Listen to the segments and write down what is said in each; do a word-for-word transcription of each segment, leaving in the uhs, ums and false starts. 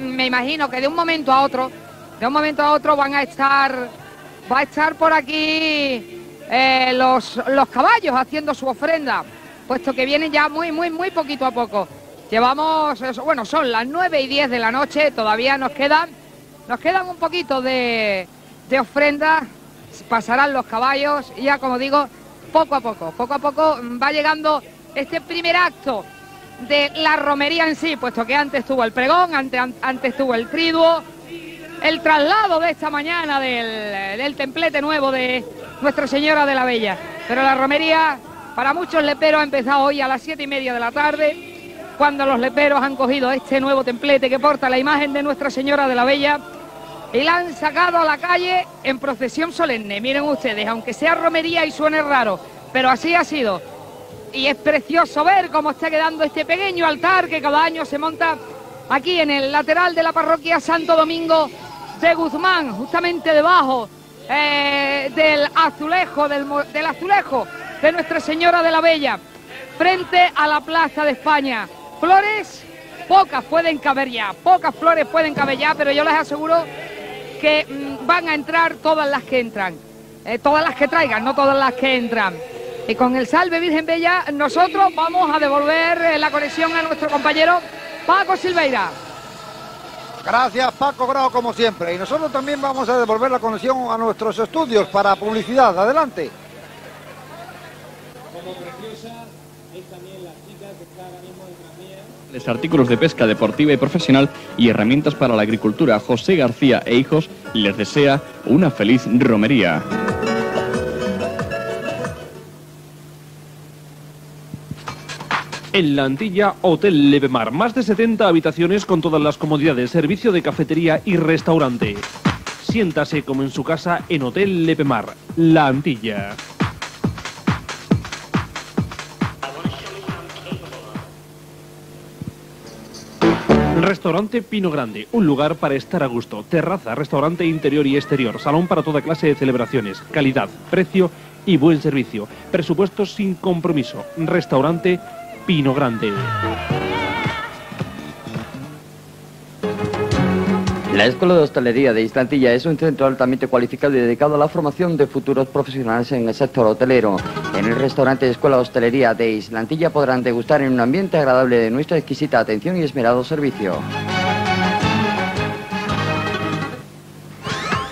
Me imagino que de un momento a otro, de un momento a otro van a estar, va a estar por aquí eh, los, los caballos haciendo su ofrenda, puesto que vienen ya muy, muy, muy poquito a poco. Llevamos, bueno, son las nueve y diez de la noche, todavía nos quedan, nos quedan un poquito de, de ofrenda, pasarán los caballos y ya, como digo, poco a poco, poco a poco va llegando este primer acto de la romería en sí, puesto que antes tuvo el pregón, antes, antes tuvo el triduo, el traslado de esta mañana del, del templete nuevo de Nuestra Señora de la Bella. Pero la romería, para muchos leperos, ha empezado hoy a las siete y media de la tarde, cuando los leperos han cogido este nuevo templete que porta la imagen de Nuestra Señora de la Bella y la han sacado a la calle en procesión solemne. Miren ustedes, aunque sea romería y suene raro, pero así ha sido. Y es precioso ver cómo está quedando este pequeño altar que cada año se monta aquí en el lateral de la parroquia Santo Domingo de Guzmán, justamente debajo eh, del azulejo del, del azulejo de Nuestra Señora de la Bella, frente a la Plaza de España. Flores, pocas pueden caber ya, pocas flores pueden caber ya, pero yo les aseguro que mmm, van a entrar todas las que entran, eh, todas las que traigan, no todas las que entran. Y con el Salve Virgen Bella nosotros vamos a devolver la conexión a nuestro compañero Paco Silveira. Gracias, Paco Grau, como siempre. Y nosotros también vamos a devolver la conexión a nuestros estudios para publicidad. Adelante. Como preciosa es también la chica que está ahora mismo en la mía. Los artículos de pesca deportiva y profesional y herramientas para la agricultura. José García e Hijos les desea una feliz romería. En La Antilla, Hotel Lepemar. Más de setenta habitaciones con todas las comodidades, servicio de cafetería y restaurante. Siéntase como en su casa en Hotel Lepemar, La Antilla. Restaurante Pino Grande, un lugar para estar a gusto. Terraza, restaurante interior y exterior, salón para toda clase de celebraciones. Calidad, precio y buen servicio. Presupuesto sin compromiso. Restaurante Pino Grande. La Escuela de Hostelería de Islantilla es un centro altamente cualificado y dedicado a la formación de futuros profesionales en el sector hotelero. En el restaurante Escuela de Hostelería de Islantilla podrán degustar en un ambiente agradable de nuestra exquisita atención y esmerado servicio.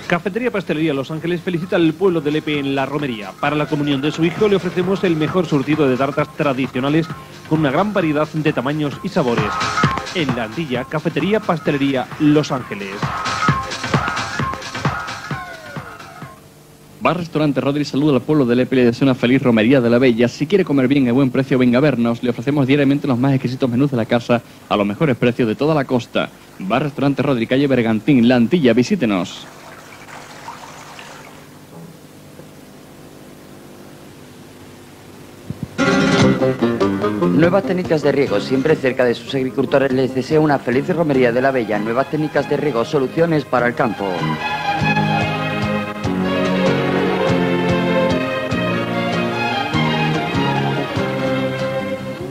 Cafetería Pastelería Los Ángeles felicita al pueblo de Lepe en la romería. Para la comunión de su hijo le ofrecemos el mejor surtido de tartas tradicionales con una gran variedad de tamaños y sabores. En La Antilla, Cafetería Pastelería Los Ángeles. Bar Restaurante Rodri saluda al pueblo de Lepe y le desea una feliz romería de la Bella. Si quiere comer bien a buen precio, venga a vernos. Le ofrecemos diariamente los más exquisitos menús de la casa a los mejores precios de toda la costa. Bar Restaurante Rodri, calle Bergantín, La Antilla, visítenos. Nuevas técnicas de riego, siempre cerca de sus agricultores, les desea una feliz romería de la Bella. Nuevas técnicas de riego, soluciones para el campo.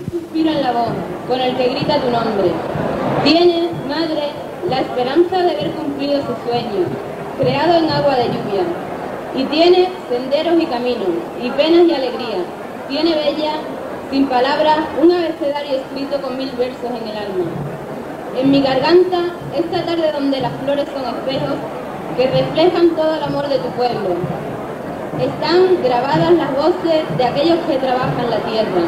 Un suspiro en la voz, con el que grita tu nombre. Tienes, madre, la esperanza de haber cumplido su sueño, creado en agua de lluvia. Y tienes senderos y caminos, y penas y alegrías. Tiene Bella, sin palabras, un abecedario escrito con mil versos en el alma. En mi garganta, esta tarde donde las flores son espejos que reflejan todo el amor de tu pueblo, están grabadas las voces de aquellos que trabajan la tierra,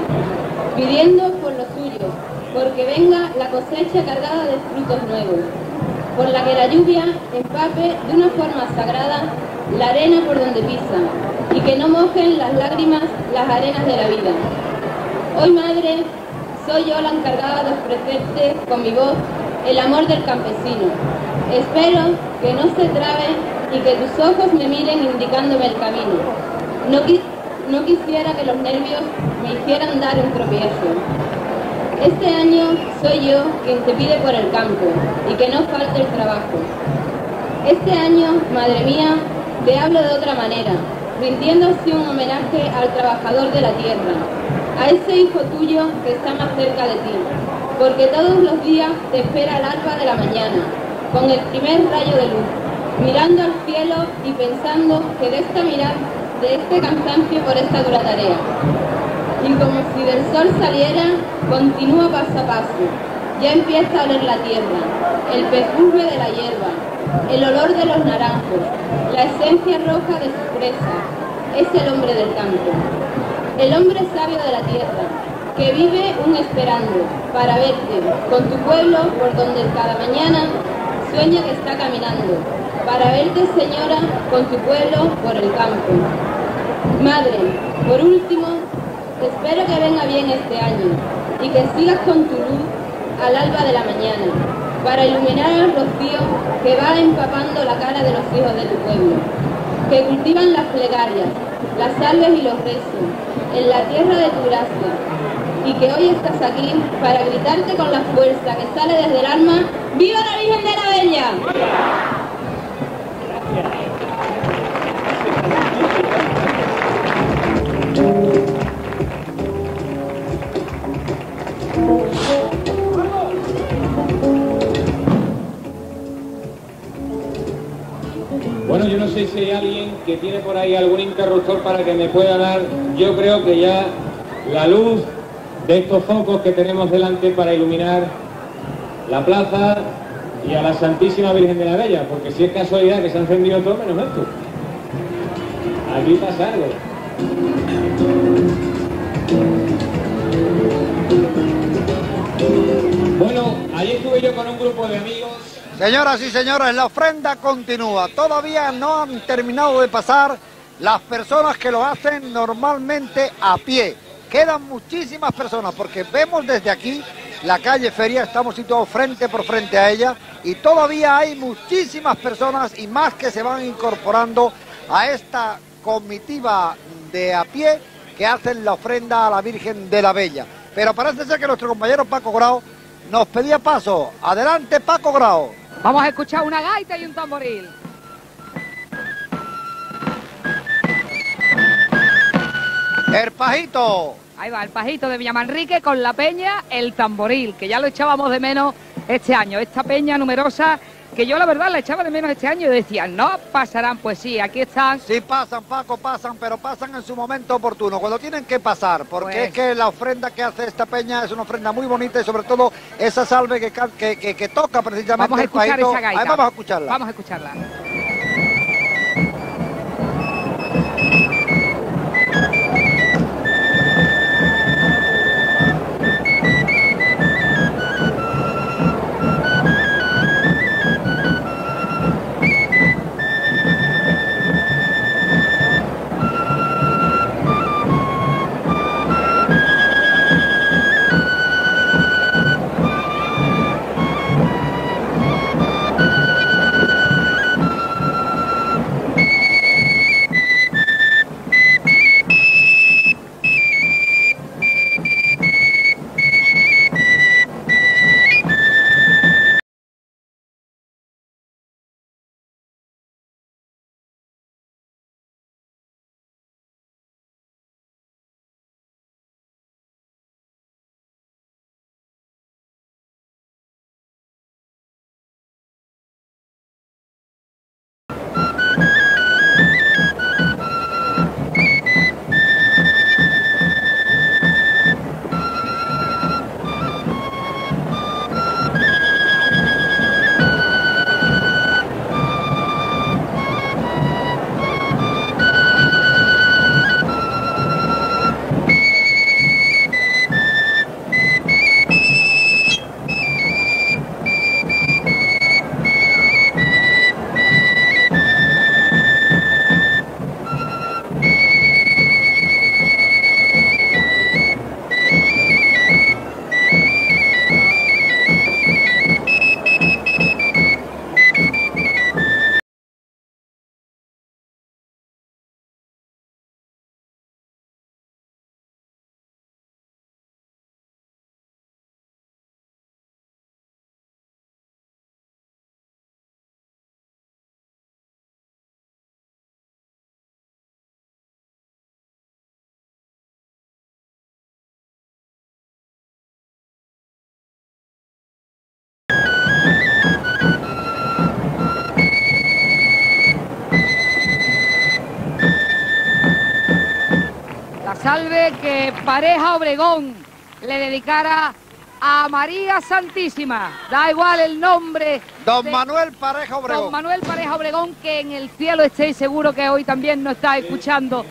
pidiendo por lo suyo, porque venga la cosecha cargada de frutos nuevos, por la que la lluvia empape de una forma sagrada la arena por donde pisa, y que no mojen las lágrimas las arenas de la vida. Hoy, madre, soy yo la encargada de ofrecerte con mi voz el amor del campesino. Espero que no se trabe y que tus ojos me miren indicándome el camino. No, qui no quisiera que los nervios me hicieran dar un tropiezo. Este año soy yo quien te pide por el campo y que no falte el trabajo. Este año, madre mía, te hablo de otra manera, rindiéndose un homenaje al trabajador de la tierra, a ese hijo tuyo que está más cerca de ti, porque todos los días te espera el alba de la mañana, con el primer rayo de luz, mirando al cielo y pensando que de esta mirada, de este cansancio por esta dura tarea. Y como si del sol saliera, continúa paso a paso. Ya empieza a oler la tierra, el perfume de la hierba, el olor de los naranjos, la esencia roja de su presa. Es el hombre del campo, el hombre sabio de la tierra, que vive un esperando para verte con tu pueblo por donde cada mañana sueña que está caminando, para verte, señora, con tu pueblo por el campo. Madre, por último, te espero que venga bien este año y que sigas con tu luz al alba de la mañana, para iluminar al rocío que va empapando la cara de los hijos de tu pueblo, que cultivan las plegarias, las salves y los rezos, en la tierra de tu gracia, y que hoy estás aquí para gritarte con la fuerza que sale desde el alma, ¡viva la Virgen de la Bella! Bueno, yo no sé si hay alguien que tiene por ahí algún interruptor para que me pueda dar, yo creo que ya la luz de estos focos que tenemos delante para iluminar la plaza y a la Santísima Virgen de la Bella, porque si es casualidad que se ha encendido todo menos esto. Aquí pasa algo. Bueno, allí estuve yo con un grupo de amigos. Señoras y señores, la ofrenda continúa. Todavía no han terminado de pasar las personas que lo hacen normalmente a pie. Quedan muchísimas personas porque vemos desde aquí la calle Feria, estamos situados frente por frente a ella y todavía hay muchísimas personas y más que se van incorporando a esta comitiva de a pie que hacen la ofrenda a la Virgen de la Bella. Pero parece ser que nuestro compañero Paco Grau nos pedía paso. Adelante, Paco Grau. Vamos a escuchar una gaita y un tamboril. El pajito. Ahí va, el pajito de Villamanrique con la peña, el tamboril, que ya lo echábamos de menos este año. Esta peña numerosa que yo la verdad la echaba de menos este año y decía, no pasarán, pues sí, aquí están. Sí pasan, Paco, pasan, pero pasan en su momento oportuno, cuando tienen que pasar, porque pues es que la ofrenda que hace esta peña es una ofrenda muy bonita y sobre todo esa salve que, que, que, que toca precisamente. Vamos a escuchar el pajito. Esa gaita. Ahí vamos a escucharla. Vamos a escucharla. fue que Pareja Obregón le dedicara a María Santísima. Da igual el nombre. Don de... Manuel Pareja Obregón. Don Manuel Pareja Obregón, que en el cielo estéis seguro que hoy también nos está escuchando.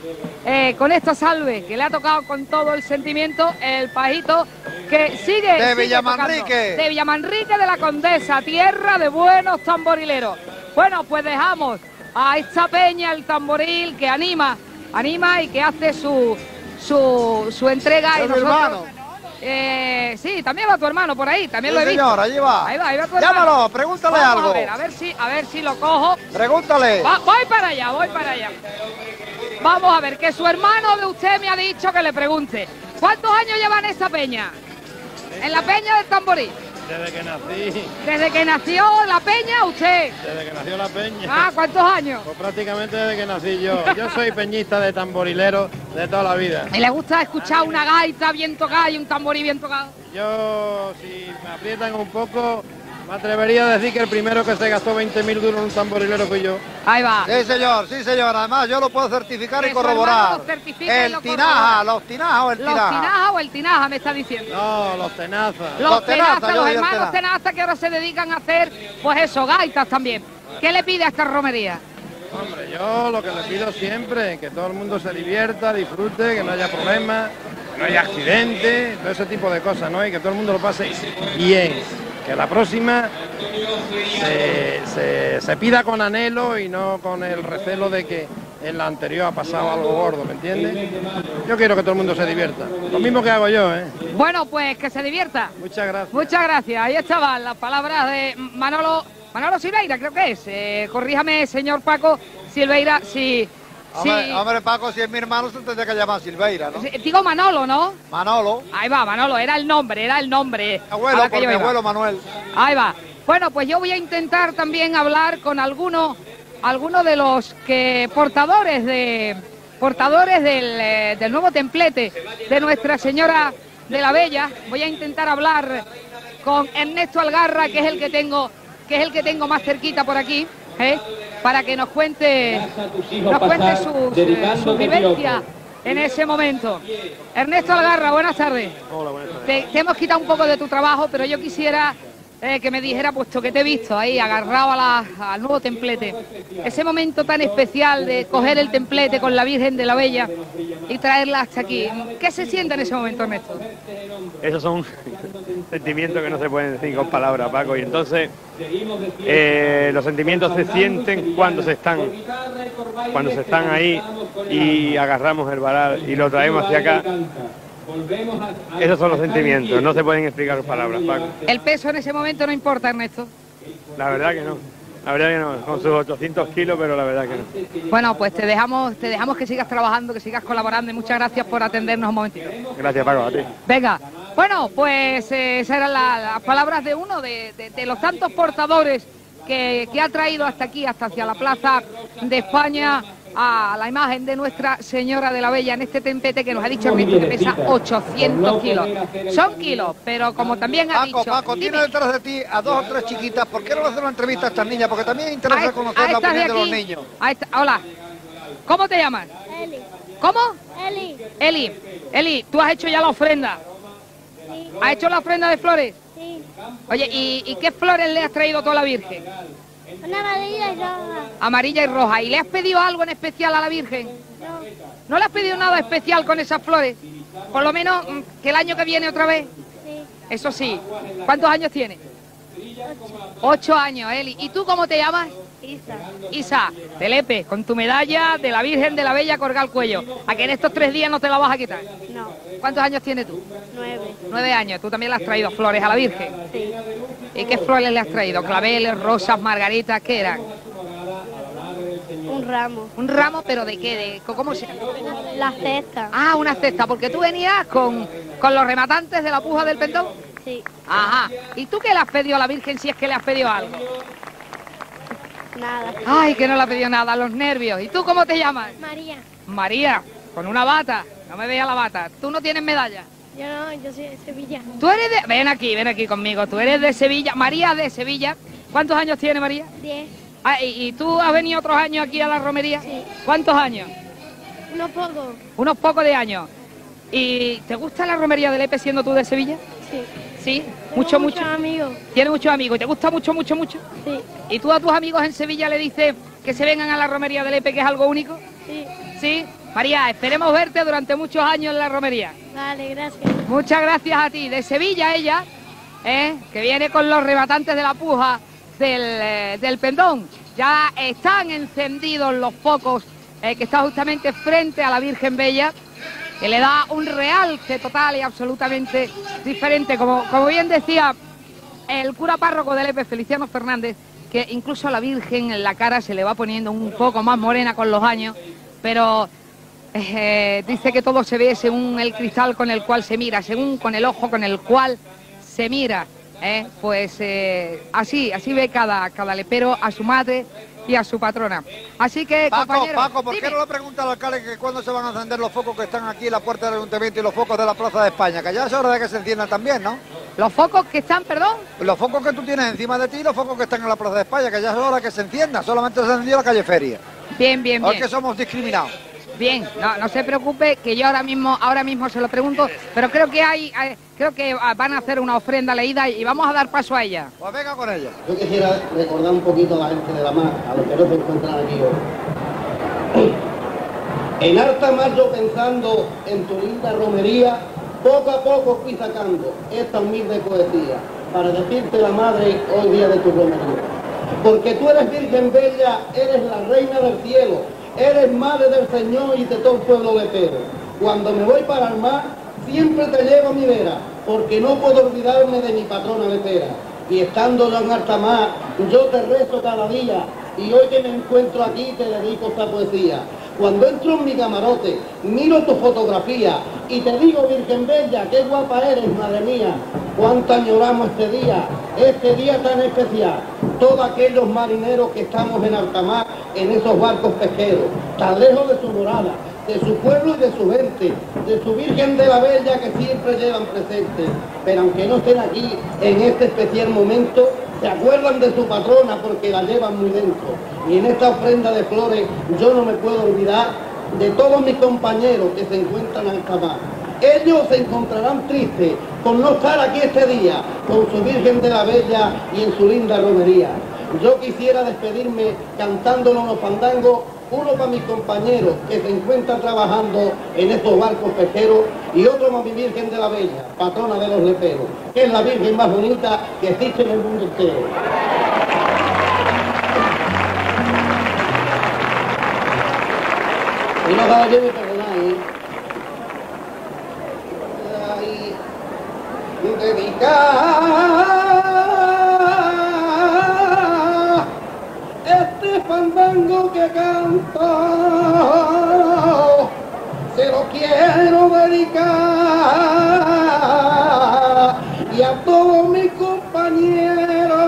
Eh, con esta salve que le ha tocado con todo el sentimiento, el pajito que sigue... De sigue Villamanrique. Tocando. De Villamanrique de la Condesa, tierra de buenos tamborileros. Bueno, pues dejamos a esta peña el tamboril que anima, anima y que hace su, su, su entrega. Y nosotros... Eh, sí, también va tu hermano por ahí, también sí, lo he visto. Señor, allí va. Ahí va, ahí va tu Llámalo, hermano. Pregúntale Vamos algo. A ver, a ver si, a ver si lo cojo. Pregúntale. Va, voy para allá, voy para allá. Vamos a ver, que su hermano de usted me ha dicho que le pregunte. ¿Cuántos años lleva en esta peña? En la peña del tamborí. Desde que nací. ¿Desde que nació la peña usted? Desde que nació la peña. Ah, ¿cuántos años? Pues prácticamente desde que nací yo. Yo soy peñista de tamborilero de toda la vida. ¿Y le gusta escuchar una gaita bien tocada y un tamborí bien tocado? Yo, si me aprietan un poco, me atrevería a decir que el primero que se gastó veinte mil duros en un tamborilero fui yo. Ahí va. Sí, señor, sí, señor. Además, yo lo puedo certificar que y corroborar. El y lo tinaja, corrobora. los tinaja o el los tinaja. Los tinaja o el tinaja, me está diciendo. No, los tenazas. Los, los tenazas, tenaza, los hermanos tenazas tenaza que ahora se dedican a hacer, pues eso, gaitas también. ¿Qué le pide a esta romería? Hombre, yo lo que le pido siempre, que todo el mundo se divierta, disfrute, que no haya problemas, que no haya accidentes, todo ese tipo de cosas, ¿no? Y que todo el mundo lo pase bien. Que la próxima se, se, se pida con anhelo y no con el recelo de que en la anterior ha pasado algo gordo, ¿me entiendes? Yo quiero que todo el mundo se divierta, lo mismo que hago yo, ¿eh? Bueno, pues que se divierta. Muchas gracias. Muchas gracias. Ahí estaban las palabras de Manolo, Manolo Silveira, creo que es. Eh, corríjame, señor Paco Silveira, si... Sí. Hombre, hombre, Paco, si es mi hermano, se tendría que llamar Silveira, ¿no? Digo Manolo, ¿no? Manolo. Ahí va, Manolo, era el nombre, era el nombre. Abuelo, por mi abuelo Manuel. Ahí va. Bueno, pues yo voy a intentar también hablar con algunos alguno de los que portadores de portadores del, eh, del nuevo templete de Nuestra Señora de la Bella. Voy a intentar hablar con Ernesto Algarra, que es el que tengo, que es el que tengo más cerquita por aquí, ¿eh? Para que nos cuente, nos cuente su, eh, su vivencia en ese momento. Ernesto Algarra, buenas tardes. Hola, buenas tardes. Te, te hemos quitado un poco de tu trabajo, pero yo quisiera eh, que me dijera, puesto que te he visto ahí, agarrado a la, al nuevo templete, ese momento tan especial de coger el templete con la Virgen de la Bella y traerla hasta aquí. ¿Qué se siente en ese momento, Ernesto? Esos son sentimientos que no se pueden decir con palabras, Paco, y entonces... Eh, los sentimientos se sienten cuando se están cuando se están ahí y agarramos el varal y lo traemos hacia acá. Esos son los sentimientos, no se pueden explicar con palabras, Paco. ¿El peso en ese momento no importa, Ernesto? La verdad que no, la verdad que no, con sus ochocientos kilos, pero la verdad que no. Bueno, pues te dejamos, te dejamos que sigas trabajando, que sigas colaborando y muchas gracias por atendernos un momentito. Gracias, Paco, a ti. Venga. Bueno, pues eh, esas eran la, las palabras de uno de, de, de los tantos portadores que, que ha traído hasta aquí, hasta hacia la Plaza de España, a la imagen de Nuestra Señora de la Bella en este tempete que nos ha dicho Ernesto que pesa ochocientos kilos. Son kilos, pero como también ha dicho... Paco, Paco, tiene detrás de ti a dos o tres chiquitas. ¿Por qué no le haces una entrevista a estas niñas? Porque también interesa conocer la opinión de los niños. A esta, hola, ¿cómo te llamas? Eli. ¿Cómo? Eli. Eli, Eli, tú has hecho ya la ofrenda. ¿Ha hecho la ofrenda de flores? Sí. Oye, ¿y, ¿y qué flores le has traído tú a la Virgen? Una amarilla y roja. Amarilla y roja. ¿Y le has pedido algo en especial a la Virgen? No. ¿No le has pedido nada especial con esas flores? Por lo menos que el año que viene otra vez. Sí. Eso sí. ¿Cuántos años tienes? Ocho. Ocho años, Eli. ¿Y tú cómo te llamas? Isa. Isa, de Lepe, con tu medalla de la Virgen de la Bella colgada al cuello. ¿A que en estos tres días no te la vas a quitar? No. ¿Cuántos años tienes tú? Nueve. Nueve años. ¿Tú también le has traído flores a la Virgen? Sí. ¿Y qué flores le has traído? ¿Claveles, rosas, margaritas? ¿Qué eran? Un ramo. ¿Un ramo pero de qué? De, ¿Cómo se llama? La cesta. Ah, una cesta, porque tú venías con, con los rematantes de la puja del pendón. Sí. Ajá. ¿Y tú qué le has pedido a la Virgen, si es que le has pedido algo? Nada. Ay, que no le ha pedido nada, los nervios. ¿Y tú cómo te llamas? María. María, con una bata. No me veas la bata. ¿Tú no tienes medalla? Yo no, yo soy de Sevilla. Tú eres de... Ven aquí, ven aquí conmigo. Tú eres de Sevilla. María de Sevilla. ¿Cuántos años tiene María? Diez. Ah, ¿y, ¿Y tú has venido otros años aquí a la romería? Sí. ¿Cuántos años? Unos pocos. Unos pocos de años. ¿Y te gusta la romería de Lepe siendo tú de Sevilla? Sí. ¿Sí? Tengo mucho, muchos mucho. amigos. ¿Tienes muchos amigos? ¿Te gusta mucho, mucho, mucho? Sí. ¿Y tú a tus amigos en Sevilla le dices que se vengan a la romería de Lepe, que es algo único? Sí. ¿Sí? María, esperemos verte durante muchos años en la romería. Vale, gracias. Muchas gracias a ti. De Sevilla ella, ¿eh? Que viene con los rebatantes de la puja del, eh, del pendón. Ya están encendidos los focos eh, que está justamente frente a la Virgen Bella, que le da un realce total y absolutamente diferente. Como, como bien decía el cura párroco de Lepe, Feliciano Fernández, que incluso a la Virgen en la cara se le va poniendo un poco más morena con los años, pero eh, dice que todo se ve según el cristal con el cual se mira, según con el ojo con el cual se mira. Eh, pues eh, así, así ve cada, cada lepero a su madre y a su patrona. Así que, Paco, compañero, Paco, ¿por dime? qué no le pregunta al alcalde que cuándo se van a encender los focos que están aquí en la puerta del ayuntamiento y los focos de la Plaza de España? Que ya es hora de que se enciendan también, ¿no? ¿Los focos que están, perdón? Los focos que tú tienes encima de ti y los focos que están en la Plaza de España, que ya es hora de que se enciendan. Solamente se encendió la calle Feria. Bien, bien, bien. Porque somos discriminados. Bien, no, no se preocupe, que yo ahora mismo ahora mismo se lo pregunto, pero creo que hay, hay creo que van a hacer una ofrenda leída y vamos a dar paso a ella. Pues venga con ella. Yo quisiera recordar un poquito a la gente de la mar, a los que no se encuentran aquí hoy. En harta mar yo pensando en tu linda romería, poco a poco fui sacando esta humilde poesía para decirte la madre hoy día de tu romería. Porque tú eres Virgen Bella, eres la reina del cielo, eres madre del Señor y de todo el pueblo lepero. Cuando me voy para el mar, siempre te llevo a mi vera, porque no puedo olvidarme de mi patrona lepera. Y estando yo en alta mar, yo te rezo cada día, y hoy que me encuentro aquí te dedico esta poesía. Cuando entro en mi camarote, miro tu fotografía, y te digo, Virgen Bella, qué guapa eres, madre mía. Cuánto añoramos este día, este día tan especial. Todos aquellos marineros que estamos en alta mar, en esos barcos pesqueros, tan lejos de su morada, de su pueblo y de su gente, de su Virgen de la Bella que siempre llevan presente. Pero aunque no estén aquí, en este especial momento, se acuerdan de su patrona porque la llevan muy dentro. Y en esta ofrenda de flores, yo no me puedo olvidar de todos mis compañeros que se encuentran en alta mar. Ellos se encontrarán tristes por no estar aquí este día, con su Virgen de la Bella y en su linda romería. Yo quisiera despedirme cantándole unos fandangos, uno para mis compañeros que se encuentran trabajando en estos barcos pesqueros y otro para mi Virgen de la Bella, patrona de los leperos, que es la Virgen más bonita que existe en el mundo entero. Y no va a llevar, perdonad, ¿eh? Dedicar este fandango que canto, se lo quiero dedicar y a todos mis compañeros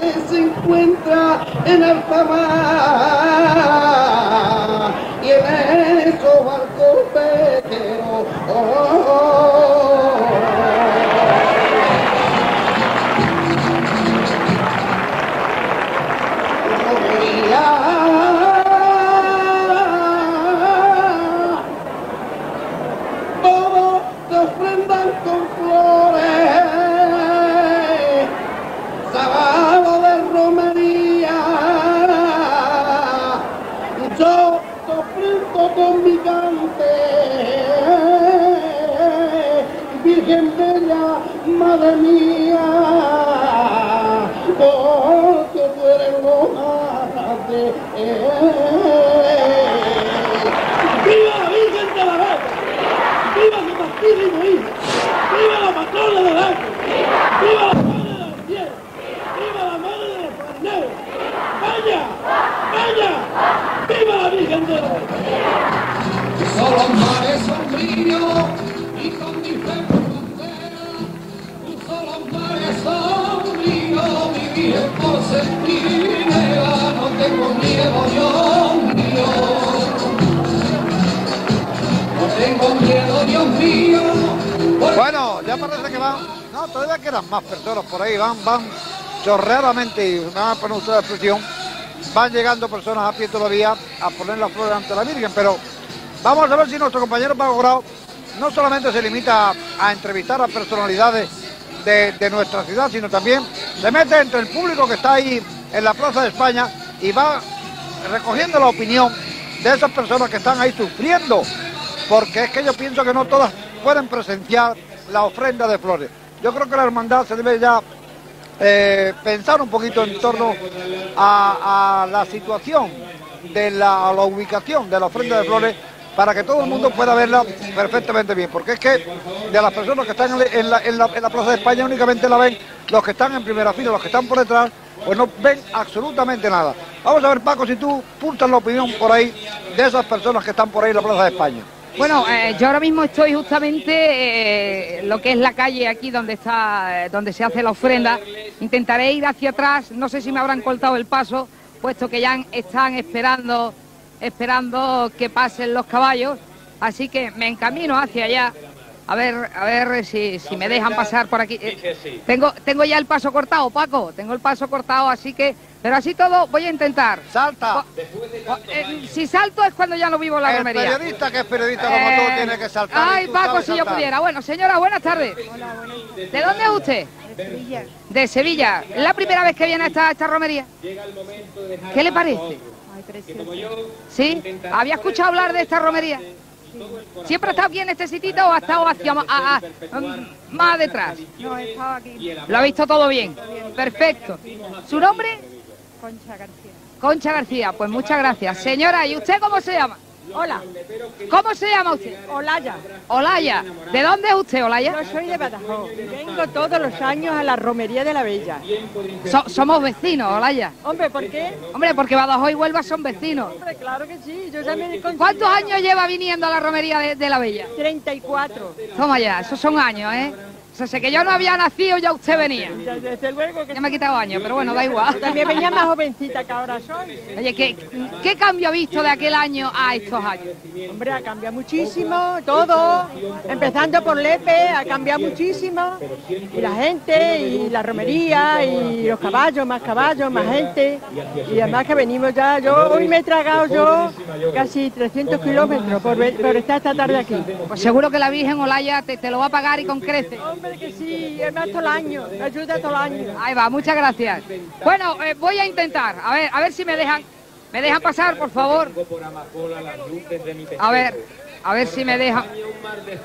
que se encuentran en alta mar y en esos barcos pesqueros. Oh, oh, oh. Virgen Bella, madre mía, porque tú eres lo más de él. ¡Viva la Virgen de la Bella! ¡Viva su Castillo y Moín! ¡Viva la patrona del ángel! ¡Viva la madre de los cielos! ¡Viva la madre de los carneros! ¡Vaya! ¡Vaya! ¡Viva la Virgen de la Bella! Son los mares sombríos. Por sentir negra, no tengo miedo, Dios mío. No tengo miedo, Dios mío. Bueno, ya parece que van. No, todavía quedan más personas por ahí. Van, van chorreadamente, y me van a poner ustedes la expresión. Van llegando personas a pie todavía a poner la flor ante la Virgen, pero Vamos a ver si nuestro compañero Paco Grau no solamente se limita a entrevistar a personalidades de, de nuestra ciudad, sino también se mete entre el público que está ahí en la Plaza de España y va recogiendo la opinión de esas personas que están ahí sufriendo, porque es que yo pienso que no todas pueden presenciar la ofrenda de flores. Yo creo que la hermandad se debe ya eh, pensar un poquito en torno a, a la situación, de la, a la ubicación de la ofrenda de flores, para que todo el mundo pueda verla perfectamente bien, porque es que de las personas que están en la, en la, en la Plaza de España únicamente la ven los que están en primera fila, los que están por detrás, pues no ven absolutamente nada. Vamos a ver, Paco, si tú pulsas la opinión por ahí de esas personas que están por ahí en la Plaza de España. Bueno, eh, yo ahora mismo estoy justamente eh, lo que es la calle aquí donde está, eh, donde se hace la ofrenda. Intentaré ir hacia atrás, no sé si me habrán cortado el paso, puesto que ya están esperando, esperando que pasen los caballos, así que me encamino hacia allá. A ver, a ver si, si me dejan pasar por aquí. Eh, tengo, tengo ya el paso cortado, Paco. Tengo el paso cortado, así que... Pero así todo, voy a intentar. Salta. O, eh, si salto es cuando ya no vivo la romería. El periodista que es periodista como eh... todo tiene que saltar. Ay, Paco, si saltar. Yo pudiera. Bueno, señora, buenas tardes. Hola, buenas tardes. ¿De dónde es usted? De Sevilla. De Sevilla. ¿La primera vez que viene a esta, esta romería? Llega el momento de dejar. ¿Qué le parece? Ay, precioso. ¿Sí? ¿Había escuchado hablar de esta romería? ¿Siempre ha estado aquí en este sitito o ha estado hacia, a, a, más detrás? No, he estado aquí. ¿Lo ha visto todo bien? Perfecto. ¿Su nombre? Concha García. Concha García, pues muchas gracias. Señora, ¿y usted cómo se llama? Hola. ¿Cómo se llama usted? Olaya. Olaya. ¿De dónde es usted, Olaya? Yo soy de Badajoz. Vengo todos los años a la romería de la Bella. So, somos vecinos, Olaya. Hombre, ¿por qué? Hombre, porque Badajoz y Huelva son vecinos. Hombre, claro que sí. Yo ya me ¿Cuántos años lleva viniendo a la romería de, de la Bella? treinta y cuatro. Toma ya, esos son años, ¿eh? O sea, que yo no había nacido, ya usted venía. Desde luego que... Ya me he quitado años, pero bueno, da igual. También venía más jovencita que ahora soy. Oye, ¿qué, qué cambio ha visto de aquel año a estos años? Hombre, ha cambiado muchísimo, todo. Empezando por Lepe, ha cambiado muchísimo. Y la gente, y la romería, y los caballos, más caballos, más gente. Y además que venimos ya, yo hoy me he tragado yo casi trescientos kilómetros por, por estar esta tarde aquí. Pues seguro que la Virgen, Olaya, te, te lo va a pagar y con creces. Que sí, es más todo el año, me ayuda todo el año. Ahí va, muchas gracias. Bueno, eh, voy a intentar, a ver, a ver si me dejan, me dejan pasar, por favor. A ver, a ver si me dejan,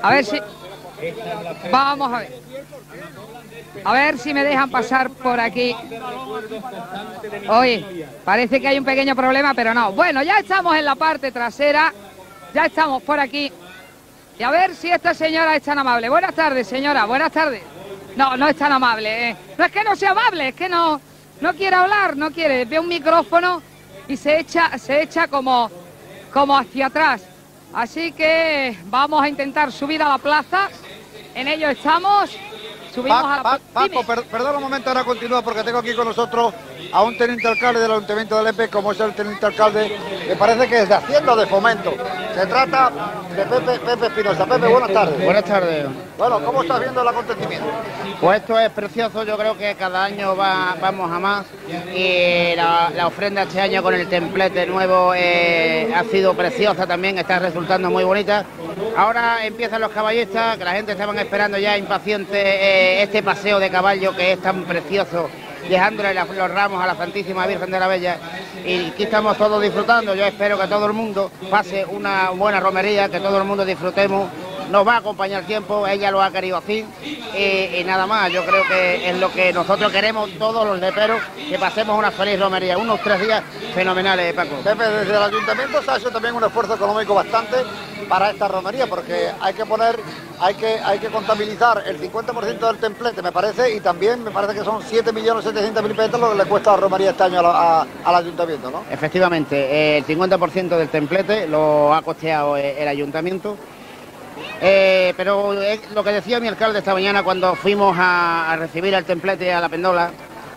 a ver si, vamos a ver, a ver si me dejan pasar por aquí. Oye, parece que hay un pequeño problema, pero no. Bueno, ya estamos en la parte trasera, ya estamos por aquí. Y a ver si esta señora es tan amable. Buenas tardes, señora, buenas tardes. No, no es tan amable. Eh. No es que no sea amable, es que no, no quiere hablar, no quiere. Ve un micrófono y se echa, se echa como, como hacia atrás. Así que vamos a intentar subir a la plaza. En ello estamos. Subimos pa, a la plaza. Pa, Paco, per, perdón un momento, ahora continúa, porque tengo aquí con nosotros a un teniente alcalde del Ayuntamiento de Lepe, como es el teniente alcalde, que parece que es de Hacienda o de Fomento. Se trata de Pepe, Pepe Espinosa. Pepe, buenas tardes. Buenas tardes. Bueno, ¿cómo estás viendo el acontecimiento? Pues esto es precioso, yo creo que cada año va, vamos a más, y la, la ofrenda este año con el templete nuevo eh, ha sido preciosa también, está resultando muy bonita. Ahora empiezan los caballistas, que la gente estaban esperando ya impaciente eh, este paseo de caballo que es tan precioso, dejándole los ramos a la Santísima Virgen de la Bella, y aquí estamos todos disfrutando. Yo espero que todo el mundo pase una buena romería, que todo el mundo disfrutemos. Nos va a acompañar tiempo, ella lo ha querido así, y, y nada más. Yo creo que es lo que nosotros queremos todos los leperos, que pasemos una feliz romería, unos tres días fenomenales, Paco. Pepe, desde el Ayuntamiento se ha hecho también un esfuerzo económico bastante para esta romería, porque hay que poner, hay que, hay que contabilizar el cincuenta por ciento del templete, me parece, y también me parece que son siete millones setecientos mil pesos lo que le cuesta la romería este año a, a, al Ayuntamiento, ¿no? Efectivamente, eh, el cincuenta por ciento del templete lo ha costeado eh, el Ayuntamiento. Eh, pero eh, lo que decía mi alcalde esta mañana cuando fuimos a, a recibir al templete a la pendola,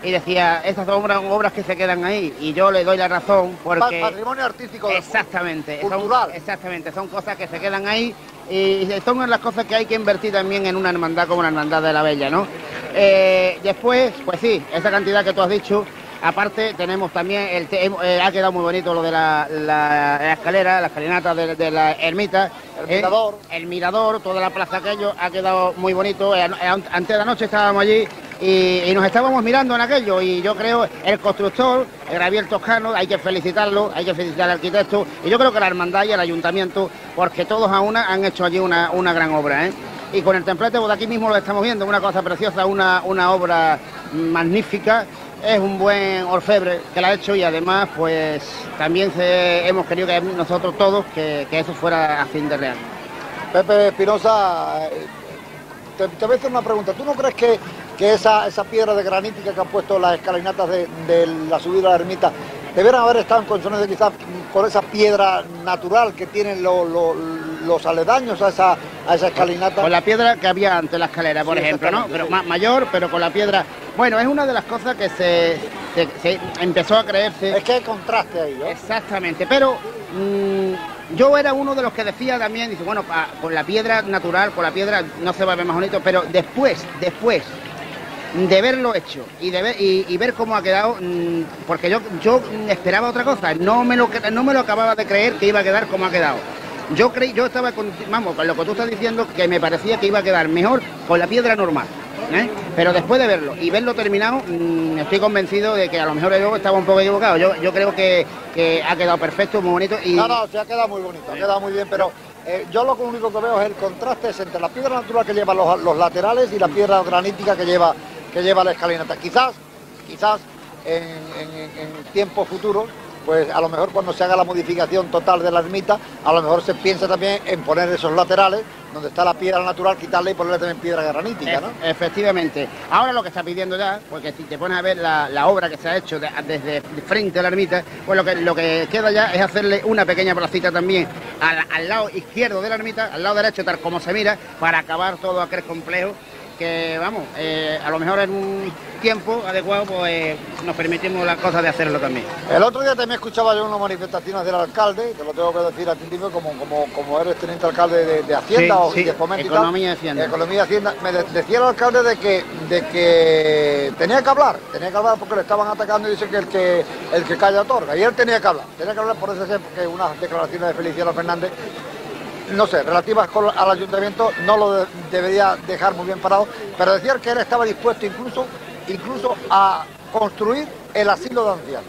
y decía, estas son obras, obras que se quedan ahí, y yo le doy la razón porque... Patrimonio artístico. Exactamente. Cultural. Son, exactamente, son cosas que se quedan ahí, y son las cosas que hay que invertir también en una hermandad como la Hermandad de la Bella, ¿no? Eh, después, pues sí, esa cantidad que tú has dicho, Aparte tenemos también, el, eh, ha quedado muy bonito lo de la, la, la escalera, la escalinata de, de la ermita. El eh, mirador. El mirador, toda la plaza aquello ha quedado muy bonito. Eh, antes de la noche estábamos allí y, y nos estábamos mirando en aquello y yo creo el constructor, el Gabriel Toscano, hay que felicitarlo, hay que felicitar al arquitecto y yo creo que la hermandad y el ayuntamiento, porque todos a una han hecho allí una, una gran obra, ¿eh? Y con el templete, pues aquí mismo lo estamos viendo, una cosa preciosa, una, una obra magnífica. Es un buen orfebre que la ha hecho y además pues también se, hemos querido que nosotros todos que, que eso fuera a fin de real. Pepe Espinosa, te, te voy a hacer una pregunta. ¿Tú no crees que, que esa, esa piedra de granítica que han puesto las escalinatas de, de la subida a la ermita debieran haber estado en consonancia quizás con esa piedra natural que tienen los... Lo, los aledaños a esa, a esa escalinata? Con la piedra que había ante la escalera, por sí, ejemplo, ¿no? Pero más mayor, pero con la piedra... Bueno, es una de las cosas que se, se, se empezó a creerse... Es que hay contraste ahí, ¿no? Exactamente, pero... Mmm... Yo era uno de los que decía también, dice, bueno, pa, con la piedra natural, con la piedra no se va a ver más bonito, pero después, después de verlo hecho y de ver, y, y ver cómo ha quedado, mmm, porque yo, yo esperaba otra cosa, no me, lo, no me lo acababa de creer que iba a quedar como ha quedado. Yo creí, yo estaba con, vamos, con lo que tú estás diciendo, que me parecía que iba a quedar mejor con la piedra normal, ¿eh? Pero después de verlo y verlo terminado, mmm, estoy convencido de que a lo mejor yo estaba un poco equivocado. Yo, yo creo que, que ha quedado perfecto, muy bonito y... No, no, se ha quedado muy bonito, ha quedado muy bien, pero eh, yo lo único que veo es el contraste entre la piedra natural que lleva los, los laterales y la piedra granítica que lleva, que lleva la escalinata. Quizás, quizás, en, en, en tiempos futuros, pues a lo mejor cuando se haga la modificación total de la ermita, a lo mejor se piensa también en poner esos laterales, donde está la piedra natural, quitarle y ponerle también piedra granítica, ¿no? E efectivamente. Ahora lo que está pidiendo ya, porque si te pones a ver la, la obra que se ha hecho de, desde frente a la ermita, pues lo que, lo que queda ya es hacerle una pequeña placita también al, al lado izquierdo de la ermita, al lado derecho, tal como se mira, para acabar todo aquel complejo. Que vamos, eh, a lo mejor en un tiempo adecuado pues eh, nos permitimos las cosas de hacerlo también. El otro día también escuchaba yo unas manifestaciones del alcalde, te lo tengo que decir a ti, como, como, como eres teniente alcalde de, de Hacienda, sí, o sí, de Fomento, Economía y Hacienda. Economía y Hacienda. Me de, decía el alcalde de que, de que tenía que hablar, tenía que hablar porque le estaban atacando y dice que el que, el que calla otorga. Y él tenía que hablar, tenía que hablar por eso que unas declaraciones de Feliciano Fernández, no sé, relativas con, al ayuntamiento, no lo de, debería dejar muy bien parado, pero decía que él estaba dispuesto incluso, incluso a construir el asilo de ancianos.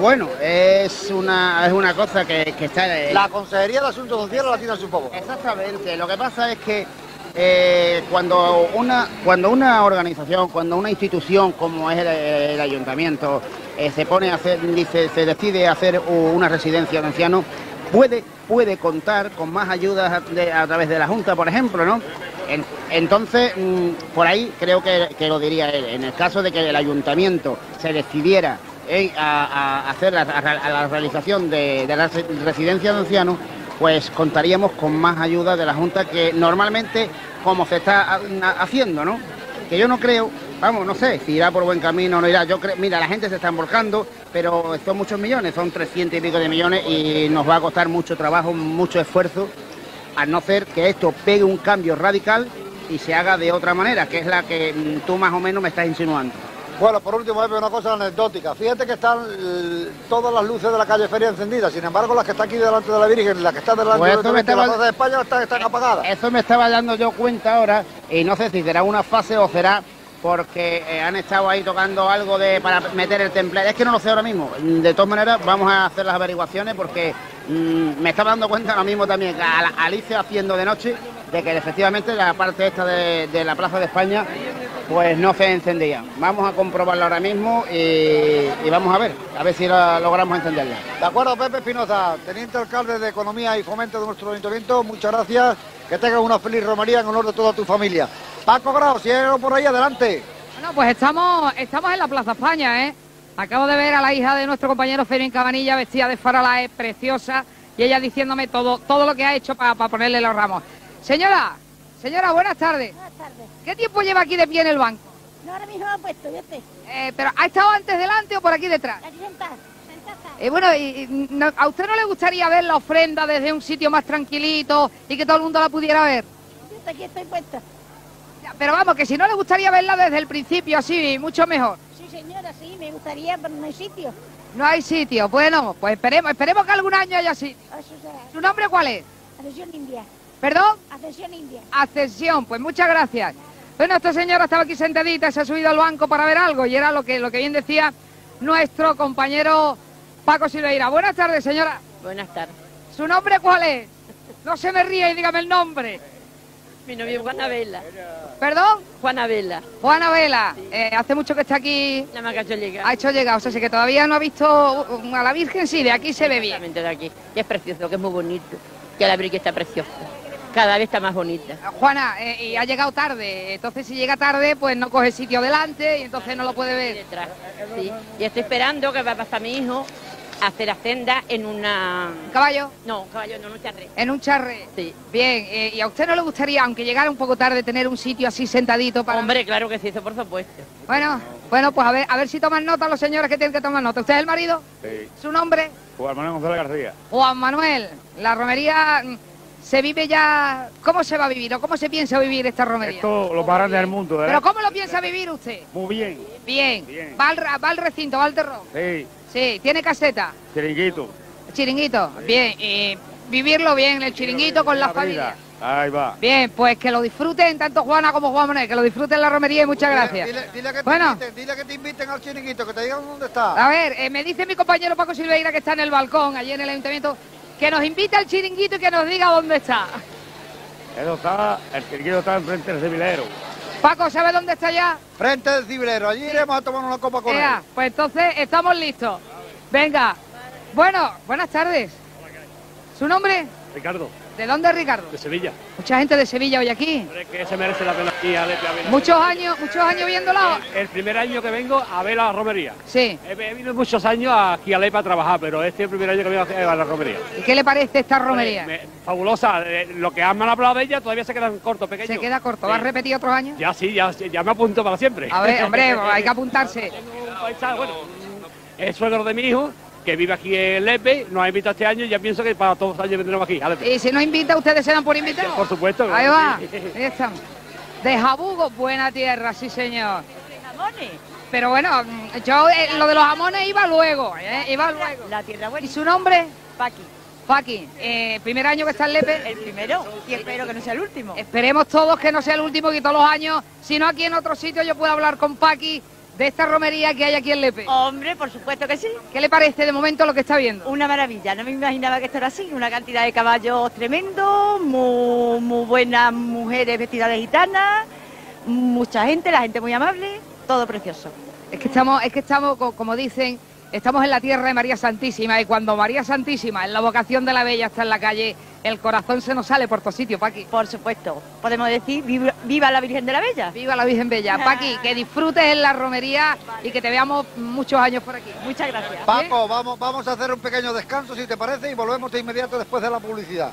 Bueno, es una, es una cosa que, que está... Eh, la Consejería de Asuntos Sociales la tiene a su favor. Exactamente, lo que pasa es que eh, cuando, una, cuando una organización, cuando una institución como es el, el ayuntamiento, eh, se pone a hacer, dice, se decide hacer una residencia de ancianos, Puede, puede contar con más ayudas a, de, a través de la Junta, por ejemplo, ¿no? En, entonces, mmm, por ahí creo que, que lo diría él. En el caso de que el ayuntamiento se decidiera eh, a, a hacer la, a, a la realización de, de la residencia de ancianos, pues contaríamos con más ayuda de la Junta que normalmente como se está haciendo, ¿no? Que yo no creo... Vamos, no sé, si irá por buen camino o no irá. Yo creo, mira, la gente se está embolcando, pero son muchos millones, son trescientos y pico de millones y nos va a costar mucho trabajo, mucho esfuerzo, a no ser que esto pegue un cambio radical y se haga de otra manera, que es la que tú más o menos me estás insinuando. Bueno, por último, Pepe, una cosa anecdótica. Fíjate que están todas las luces de la calle Feria encendidas, sin embargo, las que están aquí delante de la Virgen, las que están delante pues de, estaba... de la Plaza de España están, están apagadas. Eso me estaba dando yo cuenta ahora y no sé si será una fase o será... porque eh, han estado ahí tocando algo de para meter el templete, es que no lo sé ahora mismo. De todas maneras vamos a hacer las averiguaciones porque mmm, me estaba dando cuenta ahora mismo también, a, a Alicia haciendo de noche, de que efectivamente la parte esta de, de la Plaza de España pues no se encendía. Vamos a comprobarlo ahora mismo y, y vamos a ver, a ver si la, logramos encenderla. De acuerdo, Pepe Espinosa, teniente alcalde de Economía y Fomento de nuestro ayuntamiento, muchas gracias, que tengas una feliz romería en honor de toda tu familia. Paco Grau, si hay algo por ahí, adelante. Bueno, pues estamos, estamos en la Plaza España, ¿eh? Acabo de ver a la hija de nuestro compañero Ferín Cabanilla vestida de faralae, preciosa, y ella diciéndome todo, todo lo que ha hecho para pa ponerle los ramos. Señora, señora, buenas tardes. Buenas tardes. ¿Qué tiempo lleva aquí de pie en el banco? No, ahora mismo me ha puesto, yo estoy. Eh, pero ¿ha estado antes delante o por aquí detrás? Aquí sentada, sentada. Eh, bueno, y, y, no, ¿a usted no le gustaría ver la ofrenda desde un sitio más tranquilito y que todo el mundo la pudiera ver? Yo aquí estoy puesta. Pero vamos, que si no le gustaría verla desde el principio, así, mucho mejor. Sí, señor. señora, sí, me gustaría, pero no hay sitio. No hay sitio. Bueno, pues esperemos, esperemos que algún año haya sitio. ¿Su nombre cuál es? Ascensión India. ¿Perdón? Ascensión India. Ascensión, pues muchas gracias. Bueno, esta señora estaba aquí sentadita, se ha subido al banco para ver algo y era lo que, lo que bien decía nuestro compañero Paco Silveira. Buenas tardes, señora. Buenas tardes. ¿Su nombre cuál es? No se me ría y dígame el nombre. Mi novio es Juana Vela. ¿Perdón? Juana Vela. Juana Vela. Sí. Eh, hace mucho que está aquí. Nada más que ha hecho llegar. Ha hecho llegar, o sea, sí que todavía no ha visto a la Virgen, sí, de aquí se ve bien. Exactamente, de aquí. Que es precioso, que es muy bonito. Que la Virgen está preciosa. Cada vez está más bonita. Juana, eh, y ha llegado tarde, entonces si llega tarde, pues no coge sitio delante y entonces no lo puede ver. Detrás. Sí. Y estoy esperando que va a pasar mi hijo a hacer la senda en una... ¿Caballo? No, caballo, no, en un charré. ¿En un charré? Sí. Bien, eh, ¿y a usted no le gustaría, aunque llegara un poco tarde, tener un sitio así sentadito para...? Hombre, claro que sí, eso por supuesto. Bueno, bueno, pues a ver, a ver si toman nota los señores que tienen que tomar nota. ¿Usted es el marido? Sí. ¿Su nombre? Juan Manuel González García. Juan Manuel, la romería... ¿Se vive ya? ¿Cómo se va a vivir o cómo se piensa vivir esta romería? Esto lo paran del mundo, ¿verdad? ¿Pero cómo lo piensa vivir usted? Muy bien. Bien. Bien. ¿Va, al, ¿Va al recinto, va al terrón? Sí. Sí. ¿Tiene caseta? Chiringuito. Chiringuito. Sí. Bien. Eh, vivirlo bien, el chiringuito con la familia. Ahí va. Bien, pues que lo disfruten tanto Juana como Juan Manuel, que lo disfruten la romería y muchas gracias. Dile, dile, que, bueno, te inviten, dile que te inviten al chiringuito, que te digan dónde está. A ver, eh, me dice mi compañero Paco Silveira, que está en el balcón, allí en el ayuntamiento... Que nos invite al chiringuito y que nos diga dónde está. Eso está, el chiringuito está enfrente del civilero. Paco, ¿sabe dónde está ya? Frente del civilero, allí sí. Iremos a tomar una copa con Ea, él. Pues entonces estamos listos. Venga. Bueno, buenas tardes. ¿Su nombre? Ricardo. ¿De dónde, Ricardo? De Sevilla. Mucha gente de Sevilla hoy aquí. Pero es que se merece la pena aquí a Lepe. Muchos años, muchos años viéndola. El, el primer año que vengo a ver la romería. Sí. He, he venido muchos años aquí a Lepe a trabajar, pero este es el primer año que vengo a, a la romería. ¿Y qué le parece esta romería? Me, me, fabulosa. Lo que han hablado de ella todavía se quedan cortos, pequeños. Se queda corto. ¿Vas a repetir otros años? Ya sí, ya, ya me apunto para siempre. A ver, hombre, hay que apuntarse. Tengo, bueno, es suegro de mi hijo, que vive aquí en Lepe, nos ha invitado este año y ya pienso que para todos los años vendremos aquí. Y si nos invita, ¿ustedes se dan por invitados? Por supuesto. Ahí va, ahí están. De Jabugo, buena tierra, sí señor. Pero bueno, yo eh, lo de los jamones iba luego, eh, iba luego. La tierra buena. ¿Y su nombre? Paqui. Paqui, eh, ¿primer año que está en Lepe? El primero, y espero que no sea el último. Esperemos todos que no sea el último, que todos los años, si no aquí en otro sitio yo puedo hablar con Paqui de esta romería que hay aquí en Lepe. Hombre, por supuesto que sí. ¿Qué le parece de momento lo que está viendo? Una maravilla, no me imaginaba que esto era así. Una cantidad de caballos tremendos, muy, muy buenas mujeres vestidas de gitanas, mucha gente, la gente muy amable, todo precioso. Es que estamos, es que estamos, como dicen, estamos en la tierra de María Santísima, y cuando María Santísima, en la vocación de la Bella, está en la calle, el corazón se nos sale por todo sitio, Paqui. Por supuesto. Podemos decir, viva, viva la Virgen de la Bella. Viva la Virgen Bella. Paqui, que disfrutes en la romería, vale, y que te veamos muchos años por aquí. Muchas gracias. Paco, vamos, vamos a hacer un pequeño descanso, si te parece, y volvemos de inmediato después de la publicidad.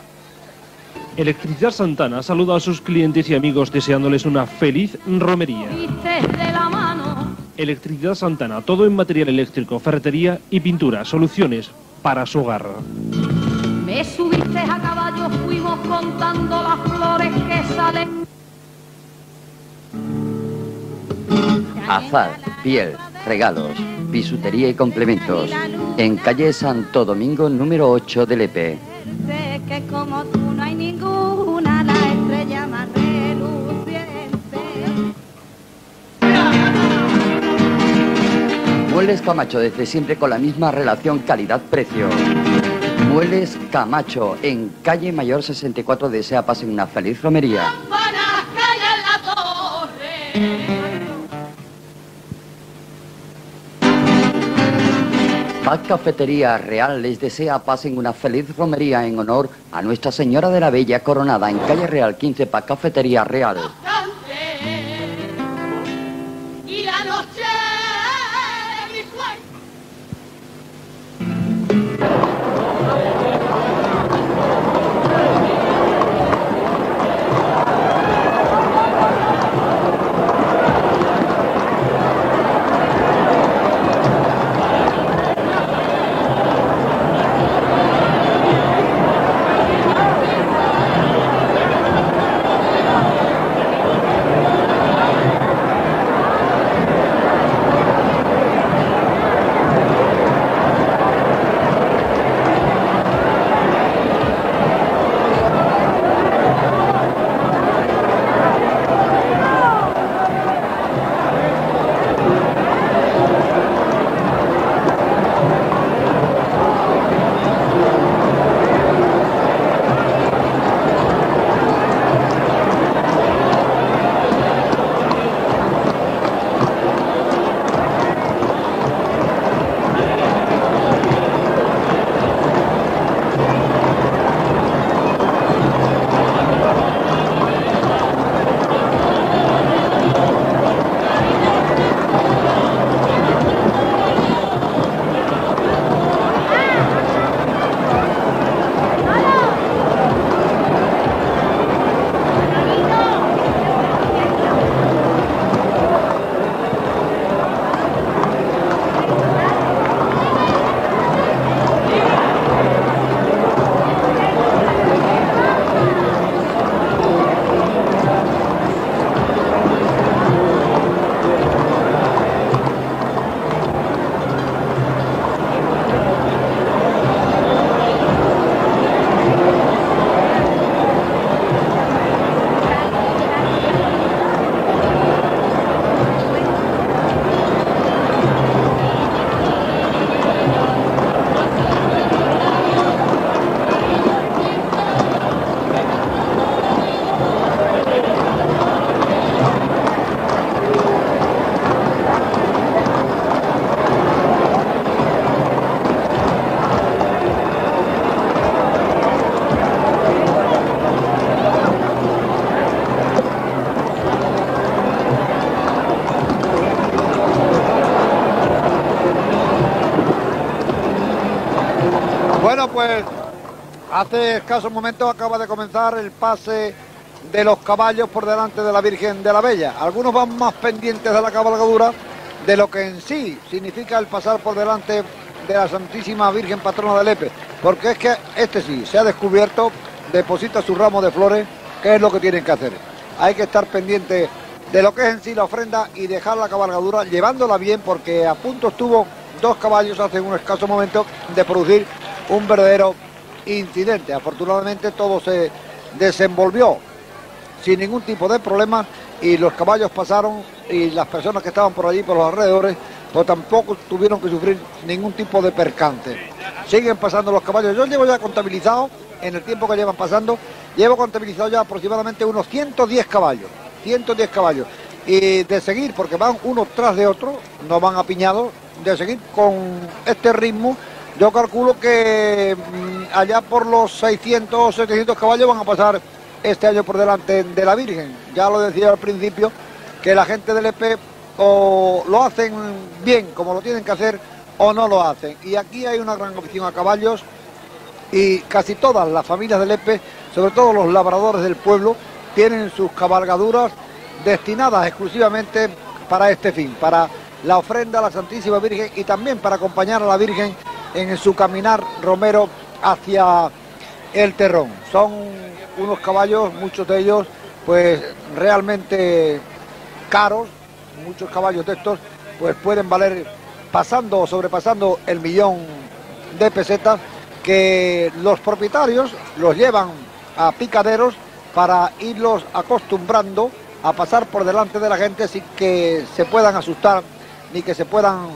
Electricidad Santana saluda a sus clientes y amigos deseándoles una feliz romería. Electricidad Santana, todo en material eléctrico, ferretería y pintura, soluciones para su hogar. Me subiste a caballo, fuimos contando las flores que salen. Azar, piel, regalos, bisutería y complementos. En calle Santo Domingo, número ocho de Lepe. Que como tú no hay ninguna, la estrella más reluciente. Muebles Camacho, desde siempre con la misma relación calidad-precio. Muebles Camacho, en calle Mayor sesenta y cuatro, desea pasen una feliz romería. Paz Cafetería Real les desea pasen una feliz romería en honor a Nuestra Señora de la Bella coronada en calle Real quince, Paz Cafetería Real. Bueno, pues hace escasos momentos acaba de comenzar el pase de los caballos por delante de la Virgen de la Bella. Algunos van más pendientes de la cabalgadura de lo que en sí significa el pasar por delante de la Santísima Virgen Patrona de Lepe, porque es que este sí se ha descubierto, deposita su ramo de flores, que es lo que tienen que hacer. Hay que estar pendiente de lo que es en sí la ofrenda y dejar la cabalgadura llevándola bien, porque a punto estuvo dos caballos hace un escaso momento de producir un verdadero incidente. Afortunadamente todo se desenvolvió sin ningún tipo de problema y los caballos pasaron, y las personas que estaban por allí, por los alrededores, pues tampoco tuvieron que sufrir ningún tipo de percance. Siguen pasando los caballos. Yo llevo ya contabilizado, en el tiempo que llevan pasando, llevo contabilizado ya aproximadamente unos ciento diez caballos, ciento diez caballos, y de seguir, porque van uno tras de otro, no van apiñados, de seguir con este ritmo, yo calculo que allá por los seiscientos o setecientos caballos van a pasar este año por delante de la Virgen. Ya lo decía al principio, que la gente del Lepe o lo hacen bien como lo tienen que hacer o no lo hacen. Y aquí hay una gran afición a caballos, y casi todas las familias del Lepe, sobre todo los labradores del pueblo, tienen sus cabalgaduras destinadas exclusivamente para este fin, para la ofrenda a la Santísima Virgen y también para acompañar a la Virgen en su caminar romero hacia el Terrón. Son unos caballos, muchos de ellos, pues realmente caros. Muchos caballos de estos pues pueden valer pasando o sobrepasando el millón de pesetas, que los propietarios los llevan a picaderos para irlos acostumbrando a pasar por delante de la gente sin que se puedan asustar ni que se puedan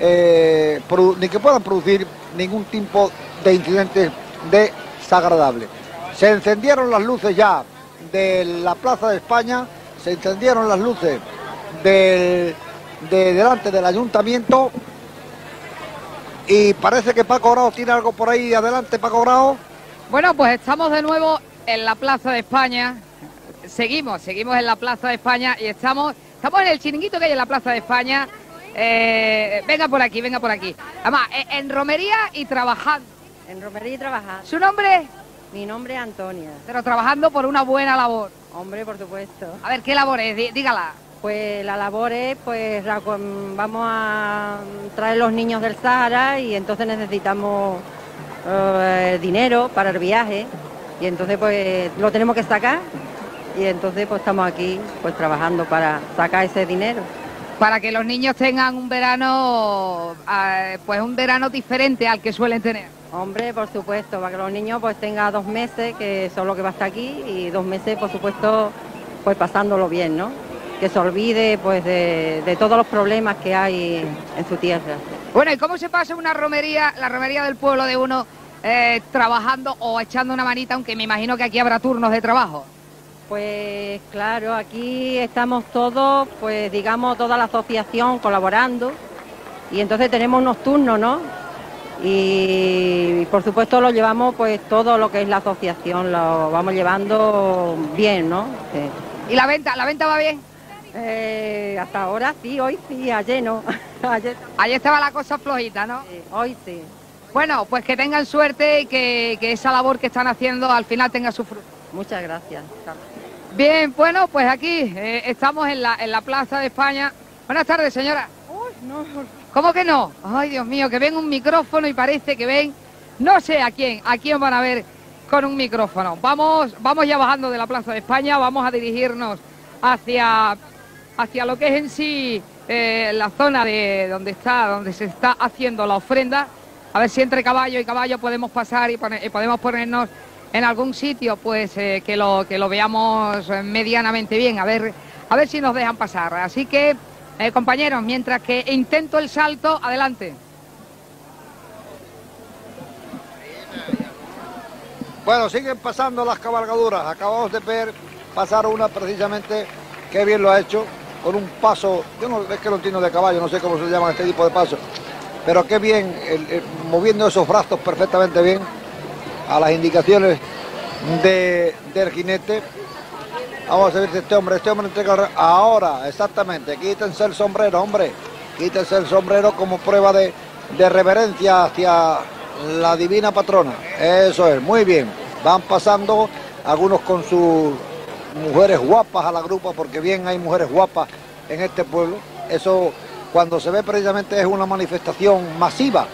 eh, ni que puedan producir ningún tipo de incidente desagradable. Se encendieron las luces ya de la Plaza de España, se encendieron las luces Del, de delante del ayuntamiento, y parece que Paco Grau tiene algo por ahí. Adelante, Paco Grau. Bueno, pues estamos de nuevo en la Plaza de España. Seguimos, seguimos en la Plaza de España y estamos estamos en el chiringuito que hay en la Plaza de España. Eh, venga por aquí, venga por aquí. Además, en romería y trabajando. En romería y trabajando. ¿Su nombre? Mi nombre es Antonia. Pero trabajando por una buena labor. Hombre, por supuesto. A ver, ¿qué labor es? Dí, dígala. Pues la labor es, pues vamos a traer los niños del Sahara y entonces necesitamos eh, dinero para el viaje, y entonces pues lo tenemos que sacar, y entonces pues estamos aquí pues trabajando para sacar ese dinero. Para que los niños tengan un verano, eh, pues un verano diferente al que suelen tener. Hombre, por supuesto, para que los niños pues tengan dos meses, que son lo que va a estar aquí, y dos meses por supuesto pues pasándolo bien, ¿no? Que se olvide pues de, de todos los problemas que hay en su tierra. Bueno, ¿y cómo se pasa una romería, la romería del pueblo de uno, eh, trabajando o echando una manita, aunque me imagino que aquí habrá turnos de trabajo? Pues claro, aquí estamos todos, pues digamos, toda la asociación colaborando, y entonces tenemos unos turnos, ¿no? Y, y por supuesto lo llevamos, pues todo lo que es la asociación, lo vamos llevando bien, ¿no? Sí. ¿Y la venta, la venta va bien? Eh, hasta ahora sí, hoy sí, ayer no. ayer... ayer estaba la cosa flojita, ¿no? Sí, hoy sí. Bueno, pues que tengan suerte y que, que esa labor que están haciendo al final tenga su fruto. Muchas gracias. Bien, bueno, pues aquí eh, estamos en la, en la Plaza de España. Buenas tardes, señora. Uy, no. ¿Cómo que no? Ay, Dios mío, que ven un micrófono y parece que ven, no sé a quién, a quién van a ver con un micrófono. Vamos, vamos ya bajando de la Plaza de España, vamos a dirigirnos hacia... hacia lo que es en sí eh, la zona de donde está, donde se está haciendo la ofrenda. A ver si entre caballo y caballo podemos pasar y, pone, y podemos ponernos en algún sitio, pues eh, que, lo, que lo veamos medianamente bien, a ver, a ver si nos dejan pasar. Así que, eh, compañeros, mientras que intento el salto, adelante. Bueno, siguen pasando las cabalgaduras. Acabamos de ver pasar una precisamente, qué bien lo ha hecho, con un paso, yo no, es que no entiendo de caballo, no sé cómo se llaman este tipo de pasos, pero qué bien, el, el, moviendo esos brazos perfectamente bien a las indicaciones de, del jinete. Vamos a ver si este hombre, este hombre entrega ahora, exactamente, quítense el sombrero, hombre, quítense el sombrero como prueba de, de reverencia hacia la divina patrona. Eso es, muy bien. Van pasando algunos con sus mujeres guapas a la grupa, porque bien hay mujeres guapas en este pueblo. Eso, cuando se ve, precisamente es una manifestación masiva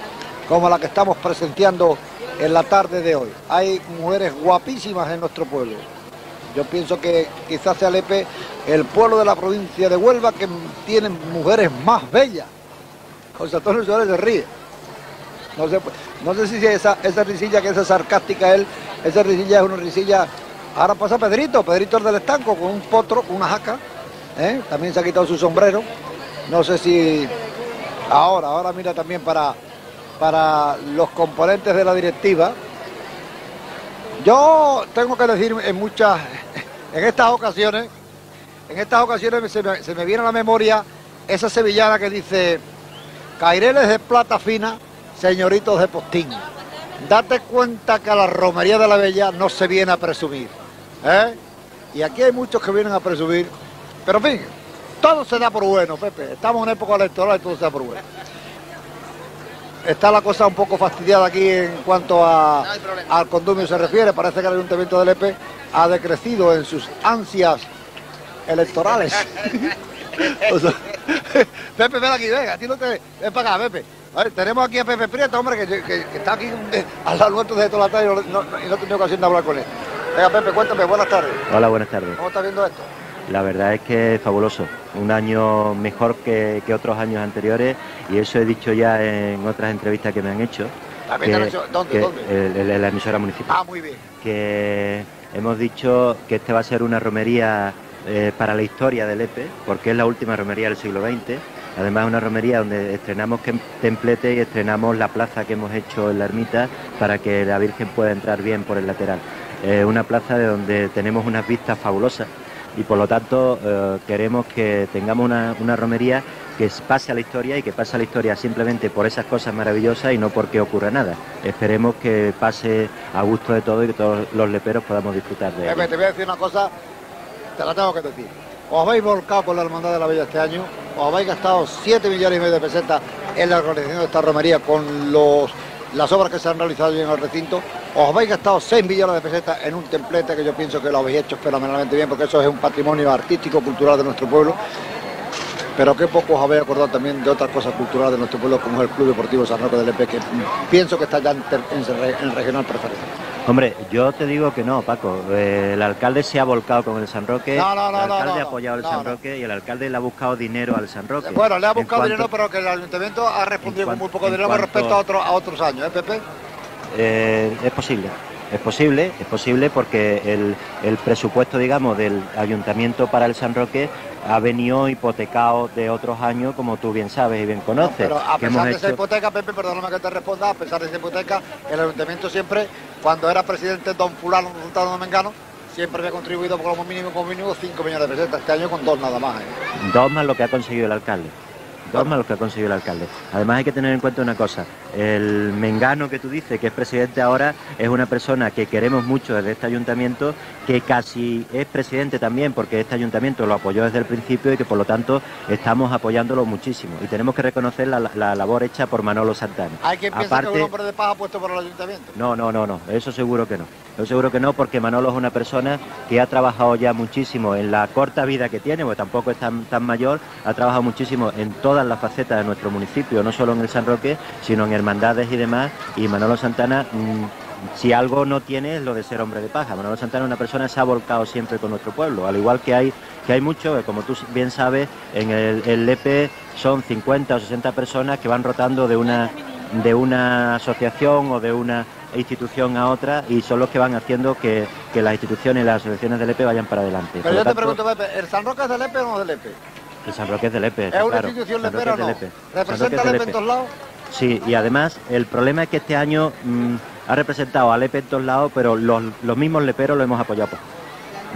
como la que estamos presenciando en la tarde de hoy. Hay mujeres guapísimas en nuestro pueblo. Yo pienso que quizás sea Lepe el pueblo de la provincia de Huelva que tiene mujeres más bellas. José Antonio Suárez se ríe. No sé, no sé si esa, esa risilla, que esa sarcástica él, esa risilla es una risilla... Ahora pasa Pedrito, Pedrito es del estanco, con un potro, una jaca, ¿eh? También se ha quitado su sombrero. No sé si... Ahora, ahora mira también para, para los componentes de la directiva. Yo tengo que decir en muchas... En estas ocasiones, en estas ocasiones se me, se me viene a la memoria esa sevillana que dice... Caireles de plata fina, señoritos de postín. Date cuenta que a la romería de la Bella no se viene a presumir, ¿eh? Y aquí hay muchos que vienen a presumir, pero en fin, todo se da por bueno, Pepe. Estamos en época electoral y todo se da por bueno. Está la cosa un poco fastidiada aquí en cuanto a, no al condumio se refiere. Parece que el Ayuntamiento de Lepe ha decrecido en sus ansias electorales. O sea, Pepe, ven aquí, venga, a ti no te... Ven para acá, Pepe. A ver, tenemos aquí a Pepe Prieto, hombre, que, que, que está aquí eh, al lado de toda la tarde y no, no, no, no he tenido ocasión de hablar con él. Venga, Pepe, cuéntame, buenas tardes. Hola, buenas tardes. ¿Cómo estás viendo esto? La verdad es que es fabuloso, un año mejor que, que otros años anteriores, y eso he dicho ya en otras entrevistas que me han hecho. Que, han hecho? ¿Dónde? Que, ¿dónde? En, en la emisora municipal. Ah, muy bien. Que hemos dicho que este va a ser una romería eh, para la historia del Lepe, porque es la última romería del siglo veinte. Además, una romería donde estrenamos templete y estrenamos la plaza que hemos hecho en la ermita para que la Virgen pueda entrar bien por el lateral. Eh, una plaza de donde tenemos unas vistas fabulosas y por lo tanto eh, queremos que tengamos una, una romería que pase a la historia, y que pase a la historia simplemente por esas cosas maravillosas y no porque ocurra nada. Esperemos que pase a gusto de todos y que todos los leperos podamos disfrutar de ella. Te voy a decir una cosa, te la tengo que decir. Os habéis volcado por la Hermandad de la Bella este año, os habéis gastado siete millones y medio de pesetas en la organización de esta romería con los, las obras que se han realizado en el recinto, os habéis gastado seis millones de pesetas en un templete que yo pienso que lo habéis hecho fenomenalmente bien, porque eso es un patrimonio artístico, cultural de nuestro pueblo, pero qué poco os habéis acordado también de otras cosas culturales de nuestro pueblo, como es el Club Deportivo San Roque de Lepe, que pienso que está ya en, en, en regional preferente. Hombre, yo te digo que no, Paco. Eh, el alcalde se ha volcado con el San Roque, no, no, no, el alcalde no, no, no, ha apoyado el no, San Roque no. Y el alcalde le ha buscado dinero al San Roque. Bueno, le ha buscado cuanto... dinero, pero que el ayuntamiento ha respondido cuanto, con muy poco dinero cuanto... con respecto a, otro, a otros años, ¿eh, Pepe? Eh, es posible, es posible, es posible porque el, el presupuesto, digamos, del ayuntamiento para el San Roque ha venido hipotecado de otros años, como tú bien sabes y bien conoces. No, pero a pesar de hecho... esa hipoteca, Pepe, perdóname que te responda, a pesar de esa hipoteca, el ayuntamiento siempre, cuando era presidente don fulano, resultado mengano, siempre había contribuido por lo mínimo, como mínimo, cinco millones de pesetas, este año con dos nada más. ¿eh? Dos más lo que ha conseguido el alcalde. Dos más lo que ha conseguido el alcalde. Además hay que tener en cuenta una cosa, el mengano que tú dices, que es presidente ahora, es una persona que queremos mucho desde este ayuntamiento, que casi es presidente también porque este ayuntamiento lo apoyó desde el principio y que por lo tanto estamos apoyándolo muchísimo. Y tenemos que reconocer la, la labor hecha por Manolo Santana. ¿Hay quien piensa Aparte, que es un hombre de paja puesto por el ayuntamiento? No, no, no, no, eso seguro que no. Yo seguro que no, porque Manolo es una persona que ha trabajado ya muchísimo en la corta vida que tiene, porque tampoco es tan, tan mayor, ha trabajado muchísimo en todas las facetas de nuestro municipio, no solo en el San Roque, sino en hermandades y demás, y Manolo Santana... Mmm, si algo no tiene es lo de ser hombre de paja. Manolo Santana es una persona que se ha volcado siempre con nuestro pueblo, al igual que hay que hay muchos, como tú bien sabes, en el, el Lepe son cincuenta o sesenta personas que van rotando de una, de una asociación o de una institución a otra, y son los que van haciendo que, que las instituciones y las asociaciones de Lepe vayan para adelante. Pero yo te pregunto, Pepe, ¿el San Roque es de Lepe o no es de Lepe? El San Roque es de Lepe, ¿es una institución lepera o no? ¿Representa Lepe en todos lados? Sí, y además el problema es que este año... Mmm, ha representado a Lepe en todos lados, pero los, los mismos leperos lo hemos apoyado poco.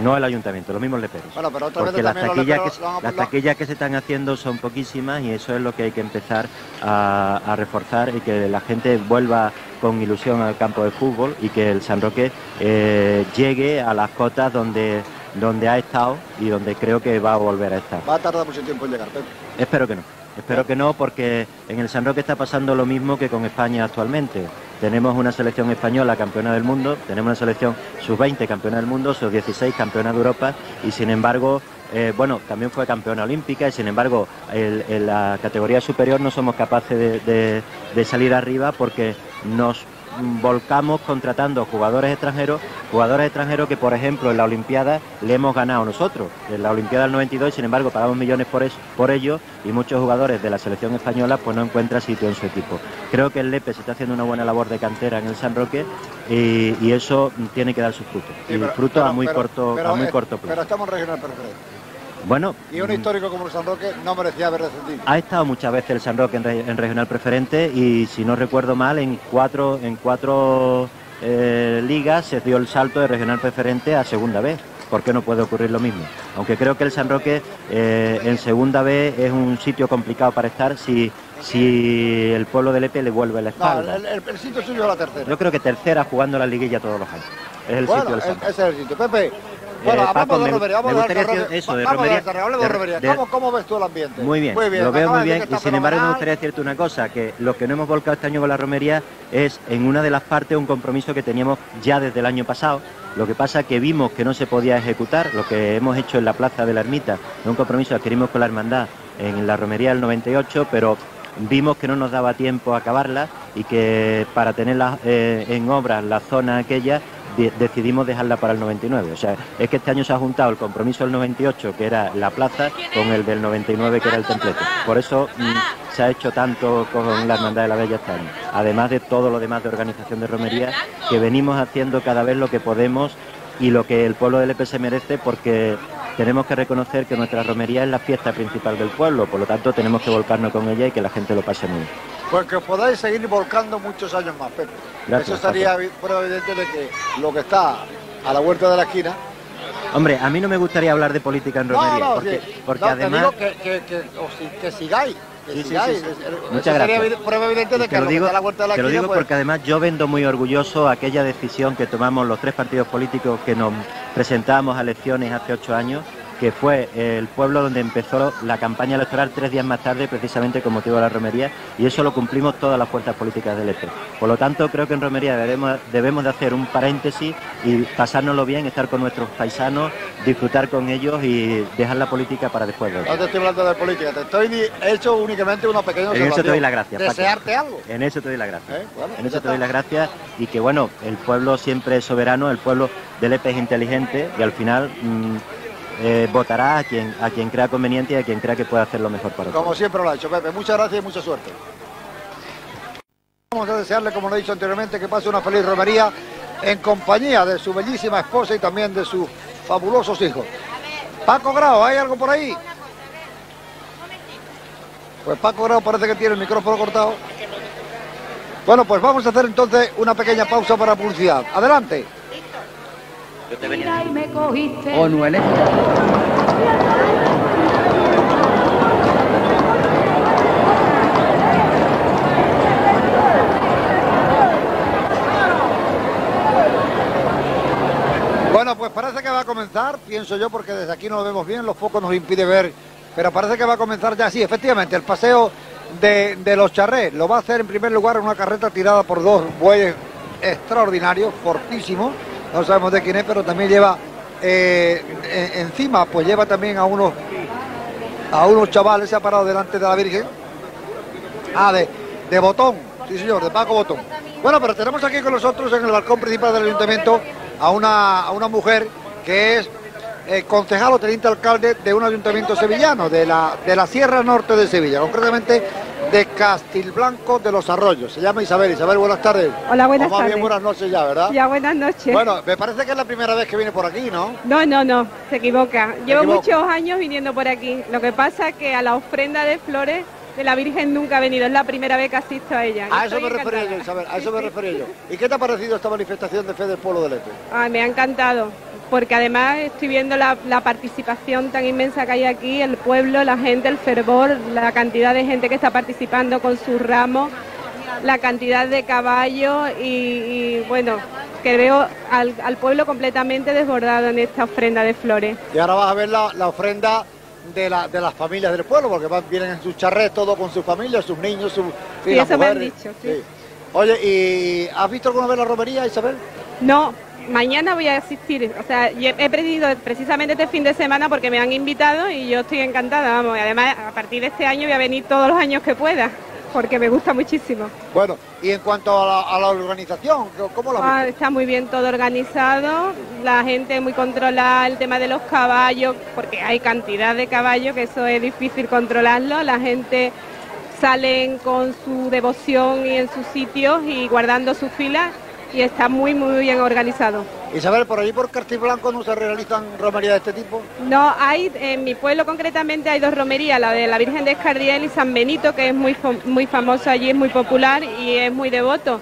No el ayuntamiento, los mismos leperos. Bueno, pero otra vez porque las taquillas, leperos, que, las taquillas que se están haciendo son poquísimas, y eso es lo que hay que empezar a, a reforzar, y que la gente vuelva con ilusión al campo de fútbol y que el San Roque eh, llegue a las cotas donde, donde ha estado y donde creo que va a volver a estar. Va a tardar mucho tiempo en llegar, Pepe. Espero que no. Espero que no, porque en el San Roque está pasando lo mismo que con España actualmente. Tenemos una selección española campeona del mundo, tenemos una selección sub veinte campeona del mundo, sub dieciséis campeona de Europa y sin embargo, eh, bueno, también fue campeona olímpica y sin embargo el, en la categoría superior no somos capaces de, de, de salir arriba porque nos volcamos contratando jugadores extranjeros, jugadores extranjeros que por ejemplo en la Olimpiada le hemos ganado nosotros, en la Olimpiada del noventa y dos, sin embargo pagamos millones por, eso, por ello y muchos jugadores de la selección española pues no encuentran sitio en su equipo. Creo que el Lepe se está haciendo una buena labor de cantera en el San Roque y, y eso tiene que dar sus frutos, sí, pero, y frutos pero, a muy pero, corto pero, a muy es, corto plazo. Pero estamos en regional preferente. Bueno, y un histórico como el San Roque no merecía haber descendido. Ha estado muchas veces el San Roque en, re, en regional preferente y si no recuerdo mal en cuatro en cuatro eh, ligas se dio el salto de regional preferente a segunda vez. ¿Por qué no puede ocurrir lo mismo? Aunque creo que el San Roque eh, en segunda vez es un sitio complicado para estar si, si el pueblo de Lepe le vuelve la espalda. No, el, el, el sitio suyo es la tercera. Yo creo que tercera jugando la liguilla todos los años. Es el bueno, sitio del San Roque. Ese es el sitio. Pepe. Bueno, eh, Paco, vamos de romería, vamos a de romería. ¿Cómo, ¿Cómo ves tú el ambiente? Muy bien, muy bien lo veo muy bien y sin embargo me gustaría decirte una cosa, que lo que no hemos volcado este año con la romería es en una de las partes un compromiso que teníamos ya desde el año pasado, lo que pasa que vimos que no se podía ejecutar, lo que hemos hecho en la Plaza de la Ermita, es un compromiso que adquirimos con la hermandad en la romería del noventa y ocho, pero vimos que no nos daba tiempo a acabarla y que para tenerla eh, en obras la zona aquella, decidimos dejarla para el noventa y nueve, o sea, es que este año se ha juntado el compromiso del noventa y ocho, que era la plaza, con el del noventa y nueve, que era el templete. Por eso mm, se ha hecho tanto con la hermandad de la Bella este año, además de todo lo demás de organización de romería, que venimos haciendo cada vez lo que podemos y lo que el pueblo del Lepe se merece, porque tenemos que reconocer que nuestra romería es la fiesta principal del pueblo, por lo tanto tenemos que volcarnos con ella y que la gente lo pase muy bien. Pues que os podáis seguir volcando muchos años más, Pepe. Gracias, eso estaría prueba evidente de que lo que está a la vuelta de la esquina. Hombre, a mí no me gustaría hablar de política en romería, no, no, porque, sí, porque no, además... Te digo que, que, que, si, que sigáis. Sí, sí, sí, sí. Muchas gracias. Te lo digo, te lo digo porque además yo vendo muy orgulloso aquella decisión que tomamos los tres partidos políticos que nos presentábamos a elecciones hace ocho años, que fue el pueblo donde empezó la campaña electoral tres días más tarde, precisamente con motivo de la romería, y eso lo cumplimos todas las fuerzas políticas del Lepe. Por lo tanto, creo que en romería debemos, debemos de hacer un paréntesis y pasárnoslo bien, estar con nuestros paisanos, disfrutar con ellos y dejar la política para después. De no te estoy hablando de política, te estoy hecho únicamente una pequeña observación. En eso te doy la gracia, desearte algo. En eso te doy la gracia. ¿Eh? Bueno, en eso te doy la gracia y que, bueno, el pueblo siempre es soberano, el pueblo del Lepe es inteligente y al final... Mmm, Eh, votará a quien a quien crea conveniente y a quien crea que pueda hacer lo mejor para usted. Como siempre lo ha hecho, Pepe. Muchas gracias y mucha suerte. Vamos a desearle, como lo he dicho anteriormente, que pase una feliz romería en compañía de su bellísima esposa y también de sus fabulosos hijos. Paco Grau, ¿hay algo por ahí? Pues Paco Grau parece que tiene el micrófono cortado. Bueno, pues vamos a hacer entonces una pequeña pausa para publicidad. Adelante. Yo te venía. Y me cogiste. O nueve. Bueno, pues parece que va a comenzar, pienso yo, porque desde aquí no lo vemos bien, los focos nos impiden ver, pero parece que va a comenzar ya, sí, efectivamente, el paseo de, de los charrés. Lo va a hacer en primer lugar una carreta tirada por dos bueyes extraordinarios, fortísimos. No sabemos de quién es, pero también lleva eh, encima, pues lleva también a unos a unos chavales, se ha parado delante de la Virgen. Ah, de, de Botón, sí señor, de Paco Botón. Bueno, pero tenemos aquí con nosotros en el balcón principal del ayuntamiento a una, a una mujer que es eh, concejal o teniente alcalde de un ayuntamiento sevillano, de la, de la Sierra Norte de Sevilla, concretamente de Castilblanco de Los Arroyos. Se llama Isabel. Isabel, buenas tardes. Hola, buenas tardes. Bien, buenas noches ya, ¿verdad? Ya, buenas noches. Bueno, me parece que es la primera vez que viene por aquí, ¿no? No, no, no, se equivoca. Llevo equivoco. muchos años viniendo por aquí. Lo que pasa es que a la ofrenda de flores de la Virgen nunca he venido. Es la primera vez que asisto a ella. A eso me refería yo, Isabel, a eso me refería yo. ¿Y qué te ha parecido esta manifestación de fe del pueblo de Lepe? Ah, me ha encantado, porque además estoy viendo la, la participación tan inmensa que hay aquí, el pueblo, la gente, el fervor, la cantidad de gente que está participando con sus ramos, la cantidad de caballos y, y bueno, que veo al, al pueblo completamente desbordado en esta ofrenda de flores. Y ahora vas a ver la, la ofrenda de, la, de las familias del pueblo, porque van, vienen en sus charretos todos con sus familias, sus niños, sus... Sí, y eso me han dicho, sí. Sí. Oye, ¿y has visto alguna vez la romería, Isabel? No, mañana voy a asistir. O sea, yo he pedido precisamente este fin de semana porque me han invitado y yo estoy encantada, vamos. Y además, a partir de este año voy a venir todos los años que pueda, porque me gusta muchísimo. Bueno, y en cuanto a la, a la organización, ¿cómo lo ah, está muy bien todo organizado, la gente muy controlada, el tema de los caballos, porque hay cantidad de caballos, que eso es difícil controlarlo, la gente salen con su devoción y en sus sitios y guardando sus filas, y está muy, muy bien organizado. Isabel, ¿por allí por Castilblanco no se realizan romerías de este tipo? No, hay, en mi pueblo concretamente hay dos romerías, la de la Virgen de Escardiel y San Benito, que es muy, muy famosa allí, es muy popular y es muy devoto.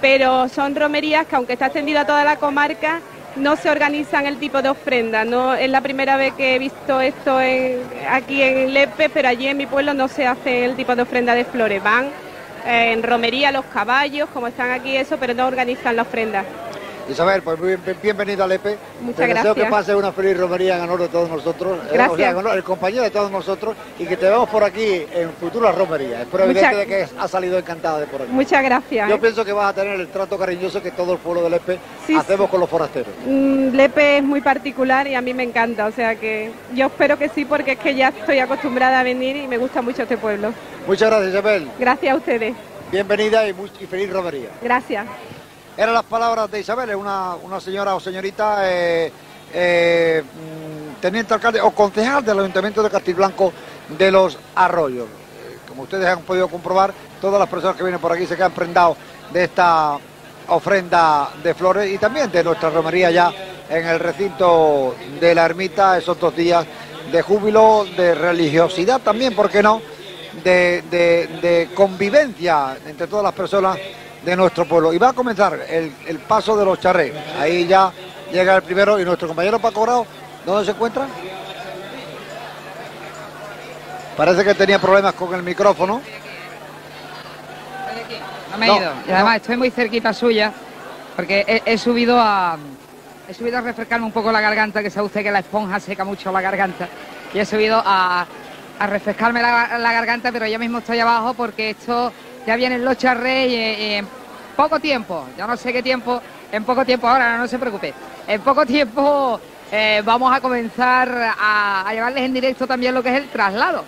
Pero son romerías que, aunque está extendida toda la comarca, no se organizan el tipo de ofrenda. No, es la primera vez que he visto esto en, aquí en Lepe, pero allí en mi pueblo no se hace el tipo de ofrenda de flores. Van eh, en romería los caballos, como están aquí, eso, pero no organizan la ofrenda. Isabel, pues bien, bien, bienvenida a Lepe. Muchas te gracias. Deseo que pase una feliz romería en honor de todos nosotros. Gracias. Eh, o sea, en honor, en compañía de todos nosotros, y que te veamos por aquí en futuras romerías. Espero evidente de que has salido encantada de por aquí. Muchas gracias. Yo eh. pienso que vas a tener el trato cariñoso que todo el pueblo de Lepe sí, hacemos sí. con los forasteros. Mm, Lepe es muy particular y a mí me encanta, o sea que yo espero que sí, porque es que ya estoy acostumbrada a venir y me gusta mucho este pueblo. Muchas gracias, Isabel. Gracias a ustedes. Bienvenida y, muy, y feliz romería. Gracias. Eran las palabras de Isabel, una, una señora o señorita, eh, eh, teniente alcalde o concejal del Ayuntamiento de Castilblanco de Los Arroyos. Como ustedes han podido comprobar, todas las personas que vienen por aquí se quedan prendados de esta ofrenda de flores y también de nuestra romería ya en el recinto de la ermita, esos dos días de júbilo, de religiosidad también, ¿por qué no?, de, de, de convivencia entre todas las personas de nuestro pueblo. Y va a comenzar el, el paso de los charrés. Ahí ya llega el primero y nuestro compañero Paco Grau, ¿dónde se encuentra? Parece que tenía problemas con el micrófono. No me he ido. Y además estoy muy cerquita suya porque he, he subido a he subido a refrescarme un poco la garganta, que sabe usted que la esponja seca mucho la garganta, y he subido a, a refrescarme la, la garganta, pero yo mismo estoy abajo porque esto... Ya vienen los charrés y, y en poco tiempo, ya no sé qué tiempo, en poco tiempo ahora, no, no se preocupe, en poco tiempo eh, vamos a comenzar a, a llevarles en directo también lo que es el traslado.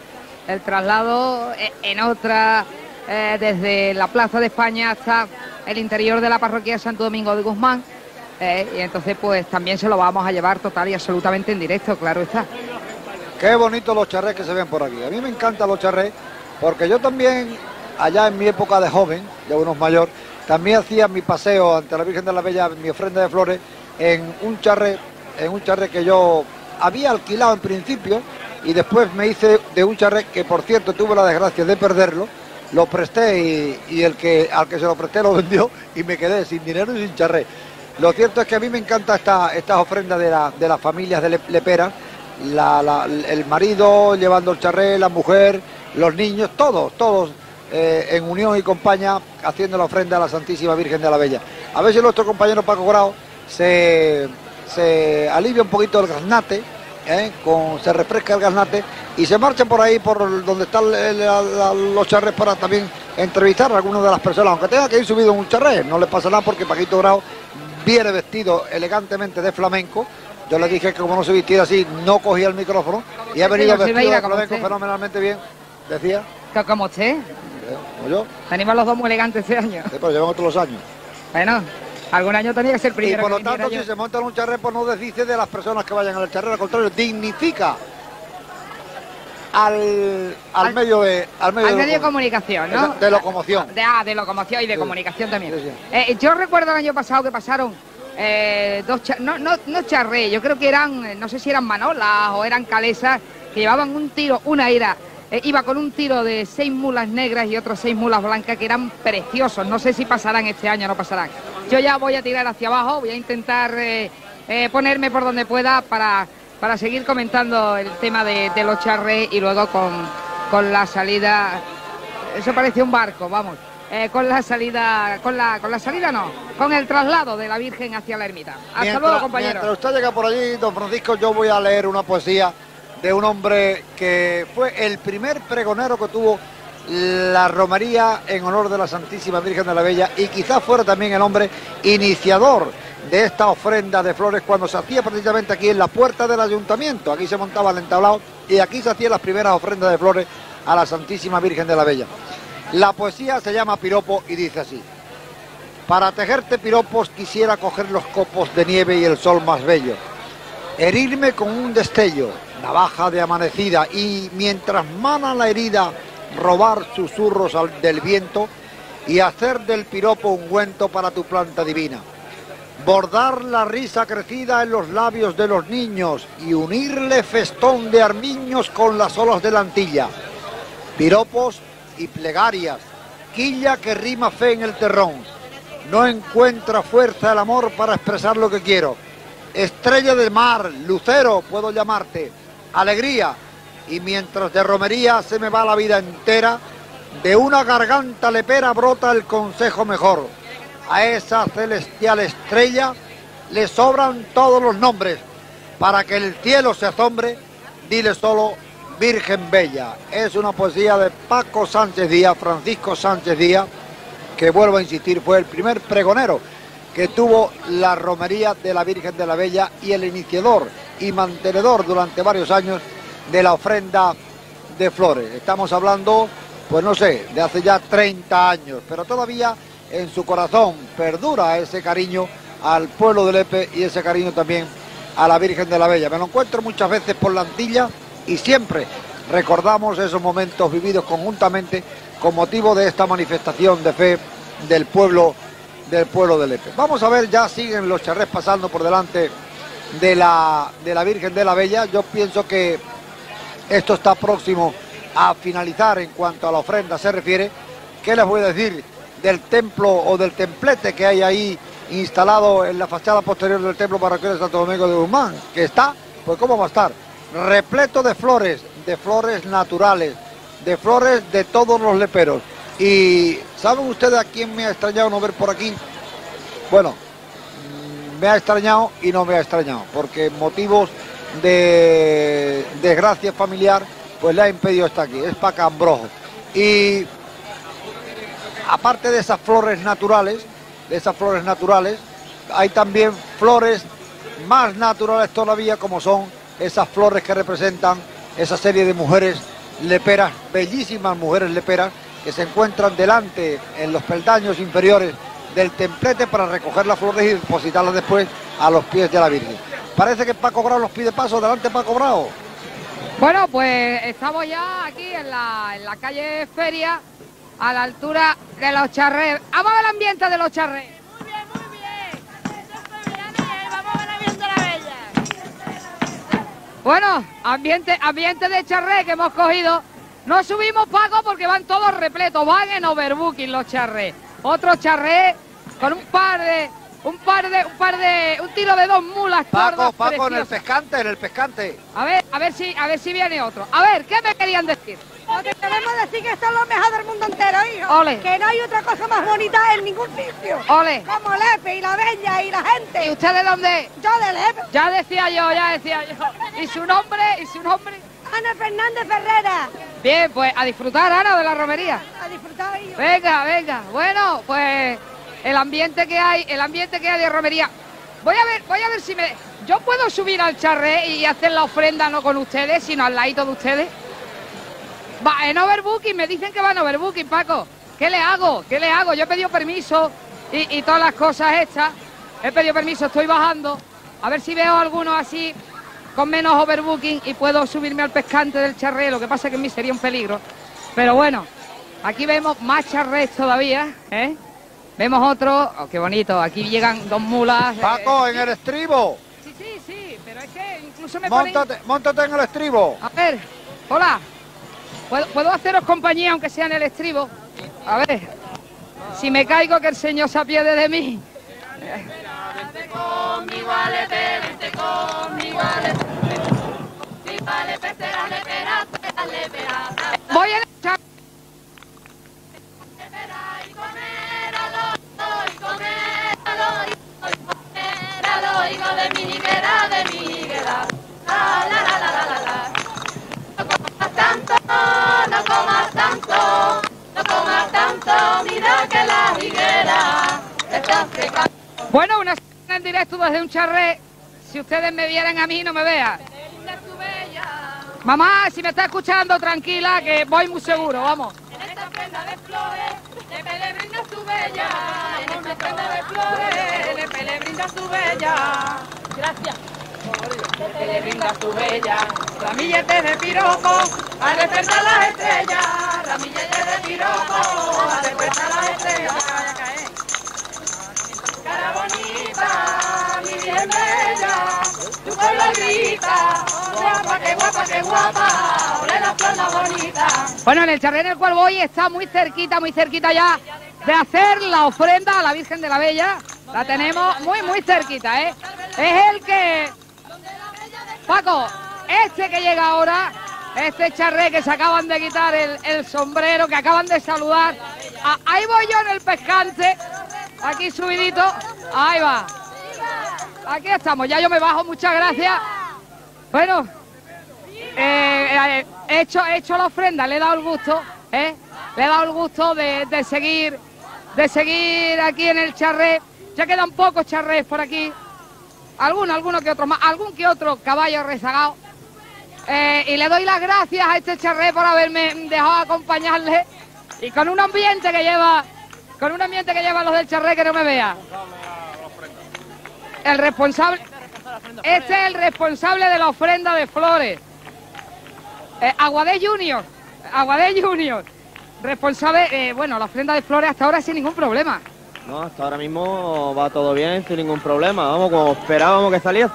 El traslado en otra, eh, desde la Plaza de España hasta el interior de la parroquia de Santo Domingo de Guzmán. Eh, y entonces pues también se lo vamos a llevar total y absolutamente en directo, claro está. Qué bonitos los charrés que se ven por aquí. A mí me encantan los charrés porque yo también... Allá en mi época de joven, ya unos mayor, también hacía mi paseo ante la Virgen de la Bella, mi ofrenda de flores, en un charre, en un charre que yo había alquilado en principio, y después me hice de un charre que, por cierto, tuve la desgracia de perderlo, lo presté y, y el que al que se lo presté lo vendió y me quedé sin dinero y sin charre. Lo cierto es que a mí me encanta esta, estas ofrendas de, la, de las familias de leperas, la, la, el marido llevando el charre, la mujer, los niños, todos, todos. Eh, en unión y compañía, haciendo la ofrenda a la Santísima Virgen de la Bella. A ver si nuestro compañero Paco Grau se, se alivia un poquito el gaznate, eh, con, se refresca el gaznate y se marcha por ahí, por donde están el, la, la, los charres, para también entrevistar a algunas de las personas, aunque tenga que ir subido en un charré, no le pasa nada porque Paquito Grau viene vestido elegantemente de flamenco. Yo le dije que como no se vistiera así, no cogía el micrófono, como y ha venido vestido Silveira, de flamenco fenomenalmente bien, decía. Como usted. ¿Como yo? Tenemos los dos muy elegantes este año. Sí, pero llevan otros años. Bueno, algún año tenía que ser primero. Y por lo tanto, si yo. se montan un charré, pues no desdice de las personas que vayan al charré, al contrario, dignifica al, al, al medio de... Al medio, al medio de, de comunicación, ¿no? De, de locomoción. De, ah, de locomoción y de sí, comunicación también. Sí, sí. Eh, yo recuerdo el año pasado que pasaron eh, dos charrés, no, no, no charré, yo creo que eran, no sé si eran manolas o eran calesas, que llevaban un tiro, una ira... Eh, iba con un tiro de seis mulas negras y otros seis mulas blancas que eran preciosos. No sé si pasarán este año o no pasarán. Yo ya voy a tirar hacia abajo, voy a intentar eh, eh, ponerme por donde pueda para, para seguir comentando el tema de, de los charrés y luego con, con la salida... Eso parece un barco, vamos. Eh, con la salida... Con la, con la salida no, con el traslado de la Virgen hacia la ermita. Hasta mientras, luego, compañeros. Mientras usted llega por allí, don Francisco, yo voy a leer una poesía... de un hombre que fue el primer pregonero que tuvo la romería en honor de la Santísima Virgen de la Bella, y quizás fuera también el hombre iniciador de esta ofrenda de flores cuando se hacía precisamente aquí en la puerta del ayuntamiento. Aquí se montaba el entablado y aquí se hacían las primeras ofrendas de flores a la Santísima Virgen de la Bella. La poesía se llama Piropo y dice así: para tejerte piropos quisiera coger los copos de nieve y el sol más bello, herirme con un destello, navaja de amanecida, y mientras mana la herida robar susurros al, del viento y hacer del piropo ungüento para tu planta divina, bordar la risa crecida en los labios de los niños y unirle festón de armiños con las olas de la Antilla, piropos y plegarias, quilla que rima fe en el terrón. No encuentra fuerza el amor para expresar lo que quiero. Estrella del mar, lucero puedo llamarte, alegría. Y mientras de romería se me va la vida entera, de una garganta lepera brota el consejo mejor. A esa celestial estrella le sobran todos los nombres. Para que el cielo se asombre, dile solo Virgen Bella. Es una poesía de Paco Sánchez Díaz, Francisco Sánchez Díaz, que vuelvo a insistir, fue el primer pregonero que tuvo la romería de la Virgen de la Bella y el iniciador y mantenedor durante varios años de la ofrenda de flores. Estamos hablando, pues no sé, de hace ya treinta años, pero todavía en su corazón perdura ese cariño al pueblo de Lepe y ese cariño también a la Virgen de la Bella. Me lo encuentro muchas veces por La Antilla y siempre recordamos esos momentos vividos conjuntamente con motivo de esta manifestación de fe del pueblo, del pueblo de Lepe. Vamos a ver, ya siguen los charrés pasando por delante de la, de la Virgen de la Bella. Yo pienso que esto está próximo a finalizar en cuanto a la ofrenda se refiere. ¿Qué les voy a decir del templo o del templete que hay ahí instalado en la fachada posterior del templo parroquial de Santo Domingo de Guzmán? Que está, pues cómo va a estar, repleto de flores, de flores naturales, de flores de todos los leperos. Y ¿saben ustedes a quién me ha extrañado no ver por aquí? Bueno, me ha extrañado y no me ha extrañado, porque motivos de desgracia familiar pues le ha impedido estar aquí. Es Paco Ambrojo. Y aparte de esas flores naturales, de esas flores naturales, hay también flores más naturales todavía, como son esas flores que representan esa serie de mujeres leperas, bellísimas mujeres leperas, que se encuentran delante en los peldaños inferiores del templete para recoger las flores y depositarlas después a los pies de la Virgen. Parece que Paco Grau nos pide paso. Adelante, Paco Grau. Bueno, pues estamos ya aquí en la, en la calle Feria, a la altura de los charrés. Vamos a ver el ambiente de los charrés. Muy bien, muy bien. Vamos a ver viendo la Bella. Bueno, ambiente, ambiente de charrés que hemos cogido. No subimos, Paco, porque van todos repletos, van en overbooking los charrés. Otro charrés con un par de, un par de, un par de, un tiro de dos mulas. Paco, Paco, preciosos. En el pescante, en el pescante. A ver, a ver si, a ver si viene otro. A ver, ¿qué me querían decir? Lo que queremos decir que son los mejores del mundo entero, hijo. Ole. Que no hay otra cosa más bonita en ningún sitio. Ole. Como Lepe y la Bella y la gente. ¿Y usted de dónde? Yo de Lepe. Ya decía yo, ya decía yo. ¿Y su nombre? ¿Y su nombre? Ana Fernández Ferrera. Bien, pues a disfrutar, Ana, de la romería. A disfrutar, hijo. Venga, venga. Bueno, pues el ambiente que hay, el ambiente que hay de romería. Voy a ver, voy a ver si me... Yo puedo subir al charré y hacer la ofrenda no con ustedes, sino al ladito de ustedes. Va en overbooking, me dicen que va en overbooking, Paco. ¿Qué le hago? ¿Qué le hago? Yo he pedido permiso y, y todas las cosas estas. He pedido permiso, estoy bajando. A ver si veo alguno así, con menos overbooking, y puedo subirme al pescante del charré. Lo que pasa es que en mí sería un peligro. Pero bueno, aquí vemos más charrés todavía, ¿eh? Vemos otro. Oh, qué bonito. Aquí llegan dos mulas. Paco, eh, en el estribo. Sí, sí, sí. Pero es que incluso me ponen... Móntate en el estribo. A ver. Hola. ¿Puedo, ¿Puedo haceros compañía, aunque sea en el estribo? A ver, si me caigo, que el Señor se apiade de mí. Vente conmigo, Lepe, vente conmigo, Lepe. Voy en el chat. Tanto, no comas tanto, Bueno, una escena en directo desde un charré. Si ustedes me vieran a mí, no me vean. Mamá, si me está escuchando, tranquila, que voy muy seguro, vamos. En esta prenda de flores, Lepe le brinda su bella. En esta prenda de flores, Lepe le brinda su bella. Gracias. Lepe le brinda su bella. Ramilletes de piropo, a despertar las estrellas. Ramilletes de piropo, a despertar las estrellas. Cara bonita, mi bien bella, tu pueblo grita. Guapa, qué guapa, qué guapa, ole la plana bonita. Bueno, en el charré en el cual voy está muy cerquita, muy cerquita ya de hacer la ofrenda a la Virgen de la Bella. La tenemos muy, muy cerquita, ¿eh? Es el que... Paco, este que llega ahora, este charré que se acaban de quitar el, el sombrero, que acaban de saludar. Ah, ahí voy yo en el pescante, aquí subidito, ahí va. Aquí estamos, ya yo me bajo, muchas gracias. Bueno, eh, he, hecho, he hecho la ofrenda, le he dado el gusto, ¿eh? Le he dado el gusto de, de seguir de seguir aquí en el charré. Ya quedan pocos charrés por aquí, alguno, alguno que otro más, algún que otro caballo rezagado. Eh, y le doy las gracias a este charré por haberme dejado acompañarle, y con un ambiente que lleva, con un ambiente que llevan los del charré que no me vea. El responsable... Este es el responsable de la ofrenda de flores. Eh, Aguadé Junior, Aguadé Junior. Responsable, eh, bueno, la ofrenda de flores hasta ahora sin ningún problema. No, hasta ahora mismo va todo bien, sin ningún problema. Vamos, como esperábamos que saliese.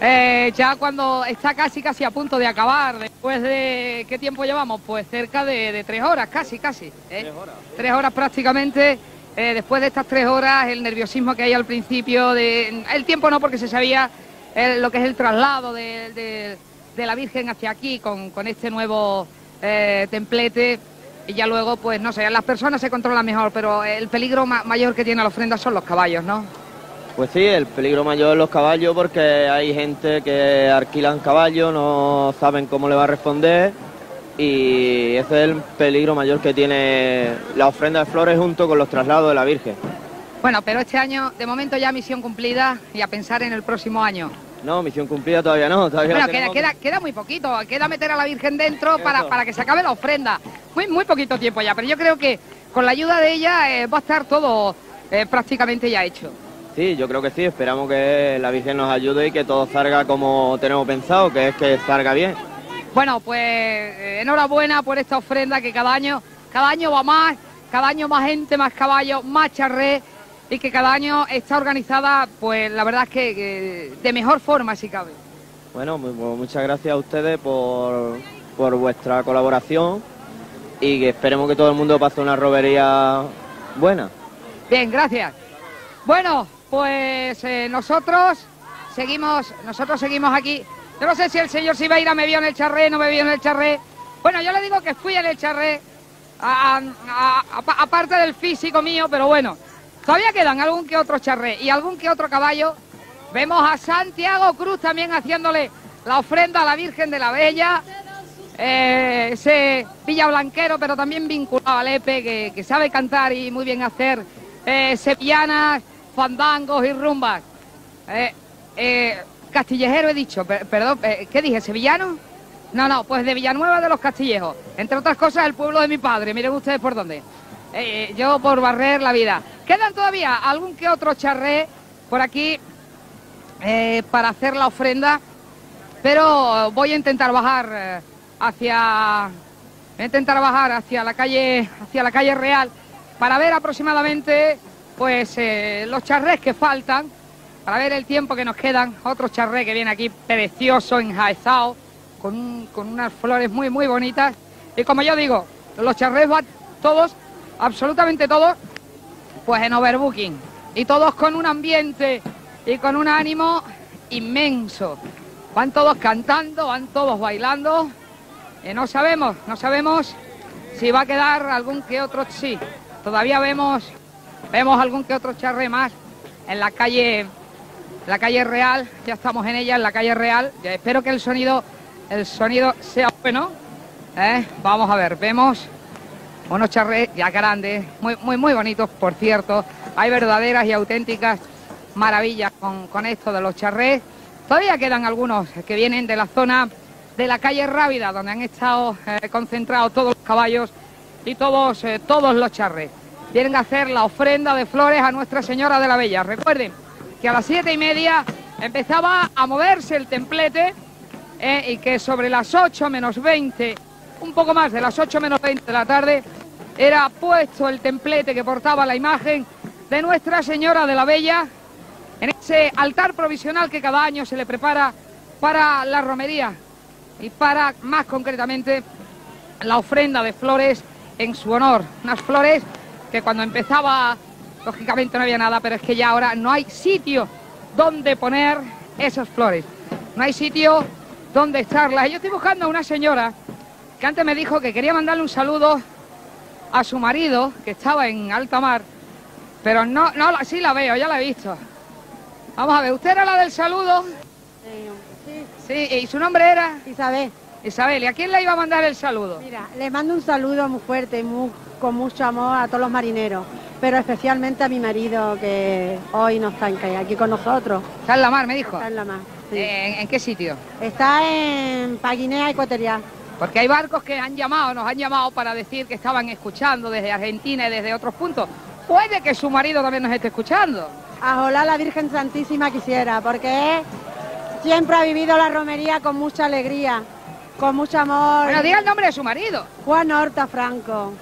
Eh, ya cuando está casi, casi a punto de acabar, después de... ¿Qué tiempo llevamos? Pues cerca de, de tres horas, casi, casi. ¿Eh? Tres horas. Tres horas prácticamente... Eh, después de estas tres horas, el nerviosismo que hay al principio, de, el tiempo no, porque se sabía el, lo que es el traslado de, de, de la Virgen hacia aquí con, con este nuevo eh, templete, y ya luego, pues no sé, las personas se controlan mejor, pero el peligro ma mayor que tiene la ofrenda son los caballos, ¿no? Pues sí, el peligro mayor es los caballos, porque hay gente que alquilan caballos, no saben cómo le va a responder. Y ese es el peligro mayor que tiene la ofrenda de flores junto con los traslados de la Virgen. Bueno, pero este año, de momento ya misión cumplida, y a pensar en el próximo año. No, misión cumplida todavía no. Todavía bueno, queda, queda, queda muy poquito, queda meter a la Virgen dentro para, para que se acabe la ofrenda. Muy, muy poquito tiempo ya, pero yo creo que con la ayuda de ella eh, va a estar todo eh, prácticamente ya hecho. Sí, yo creo que sí, esperamos que la Virgen nos ayude y que todo salga como tenemos pensado, que es que salga bien. Bueno, pues eh, enhorabuena por esta ofrenda que cada año, cada año va más, cada año más gente, más caballos, más charré, y que cada año está organizada, pues la verdad es que, que de mejor forma, si cabe. Bueno, pues, muchas gracias a ustedes por, por vuestra colaboración, y que esperemos que todo el mundo pase una romería buena. Bien, gracias. Bueno, pues eh, nosotros seguimos, nosotros seguimos aquí. Yo no sé si el señor Silveira me vio en el charré, no me vio en el charré. Bueno, yo le digo que fui en el charré, aparte del físico mío, pero bueno. Todavía quedan algún que otro charré y algún que otro caballo. Vemos a Santiago Cruz también haciéndole la ofrenda a la Virgen de la Bella. Eh, ese villablanquero, pero también vinculado a Lepe, que, que sabe cantar y muy bien hacer eh, sevillanas, fandangos y rumbas. Eh, eh, Castillejero he dicho, perdón, ¿qué dije? ¿Sevillano? No, no, pues de Villanueva de los Castillejos. Entre otras cosas, el pueblo de mi padre, miren ustedes por dónde. Eh, yo por barrer la vida. Quedan todavía algún que otro charré por aquí eh, para hacer la ofrenda, pero voy a intentar bajar hacia... Voy a intentar bajar hacia la calle, hacia la calle Real, para ver aproximadamente pues eh, los charrés que faltan, para ver el tiempo que nos quedan. Otro charré que viene aquí precioso, enjaezado, con, un, con unas flores muy, muy bonitas. Y como yo digo, los charrés van todos, absolutamente todos, pues en overbooking. Y todos con un ambiente y con un ánimo inmenso. Van todos cantando, van todos bailando. Y no sabemos, no sabemos si va a quedar algún que otro. Sí, todavía vemos, vemos algún que otro charré más en la calle... La calle Real, ya estamos en ella, en la calle Real. Ya espero que el sonido, el sonido sea bueno. ¿Eh? Vamos a ver, vemos, unos charrés ya grandes, muy, muy, muy bonitos, por cierto. Hay verdaderas y auténticas maravillas con, con esto de los charrés. Todavía quedan algunos que vienen de la zona de la calle Rábida, donde han estado eh, concentrados todos los caballos y todos, eh, todos los charrés. Vienen a hacer la ofrenda de flores a Nuestra Señora de la Bella. Recuerden que a las siete y media empezaba a moverse el templete eh, y que sobre las ocho menos veinte, un poco más de las ocho menos veinte de la tarde, era puesto el templete que portaba la imagen de Nuestra Señora de la Bella en ese altar provisional que cada año se le prepara para la romería y para, más concretamente, la ofrenda de flores en su honor. Unas flores que cuando empezaba, lógicamente no había nada, pero es que ya ahora no hay sitio donde poner esas flores. No hay sitio donde estarlas. Yo estoy buscando a una señora que antes me dijo que quería mandarle un saludo a su marido, que estaba en alta mar, pero no, no, sí la veo, ya la he visto. Vamos a ver, ¿usted era la del saludo? Sí. Sí, ¿y su nombre era? Isabel. Isabel, ¿y a quién le iba a mandar el saludo? Mira, le mando un saludo muy fuerte, muy, con mucho amor a todos los marineros, pero especialmente a mi marido, que hoy no está aquí con nosotros. Está en la mar, me dijo. Está en la mar, sí. ¿En, en qué sitio? Está en Paguinea Ecuatorial. Porque hay barcos que han llamado, nos han llamado para decir que estaban escuchando desde Argentina y desde otros puntos. Puede que su marido también nos esté escuchando. Ajolá la Virgen Santísima quisiera, porque siempre ha vivido la romería con mucha alegría, con mucho amor. Bueno, diga el nombre de su marido. Juan Horta Franco.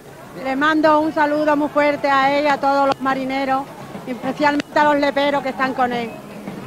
Le mando un saludo muy fuerte a él, a todos los marineros, especialmente a los leperos que están con él.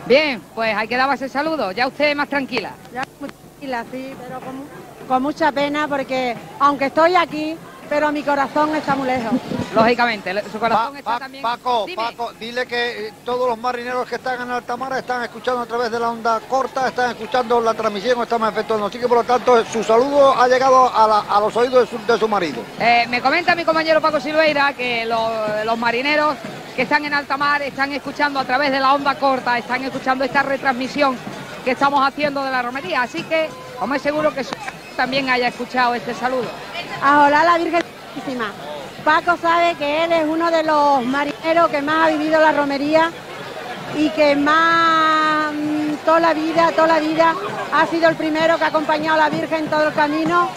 Bien, pues ahí quedaba ese saludo. Ya usted más tranquila. Ya muy tranquila, sí, pero con, con mucha pena, porque aunque estoy aquí, pero mi corazón está muy lejos. Lógicamente, su corazón pa, está pa, también... Paco, Dime. Paco, dile que todos los marineros que están en alta mar están escuchando a través de la onda corta, están escuchando la transmisión, estamos en efecto. Así que, por lo tanto, su saludo ha llegado a, la, a los oídos de su, de su marido. Eh, me comenta mi compañero Paco Silveira que lo, los marineros que están en alta mar están escuchando a través de la onda corta, están escuchando esta retransmisión que estamos haciendo de la romería. Así que, como es seguro que su, también haya escuchado este saludo. Ajolá la Virgen Santísima. Paco sabe que él es uno de los marineros que más ha vivido la romería y que más toda la vida, toda la vida ha sido el primero que ha acompañado a la Virgen todo el camino,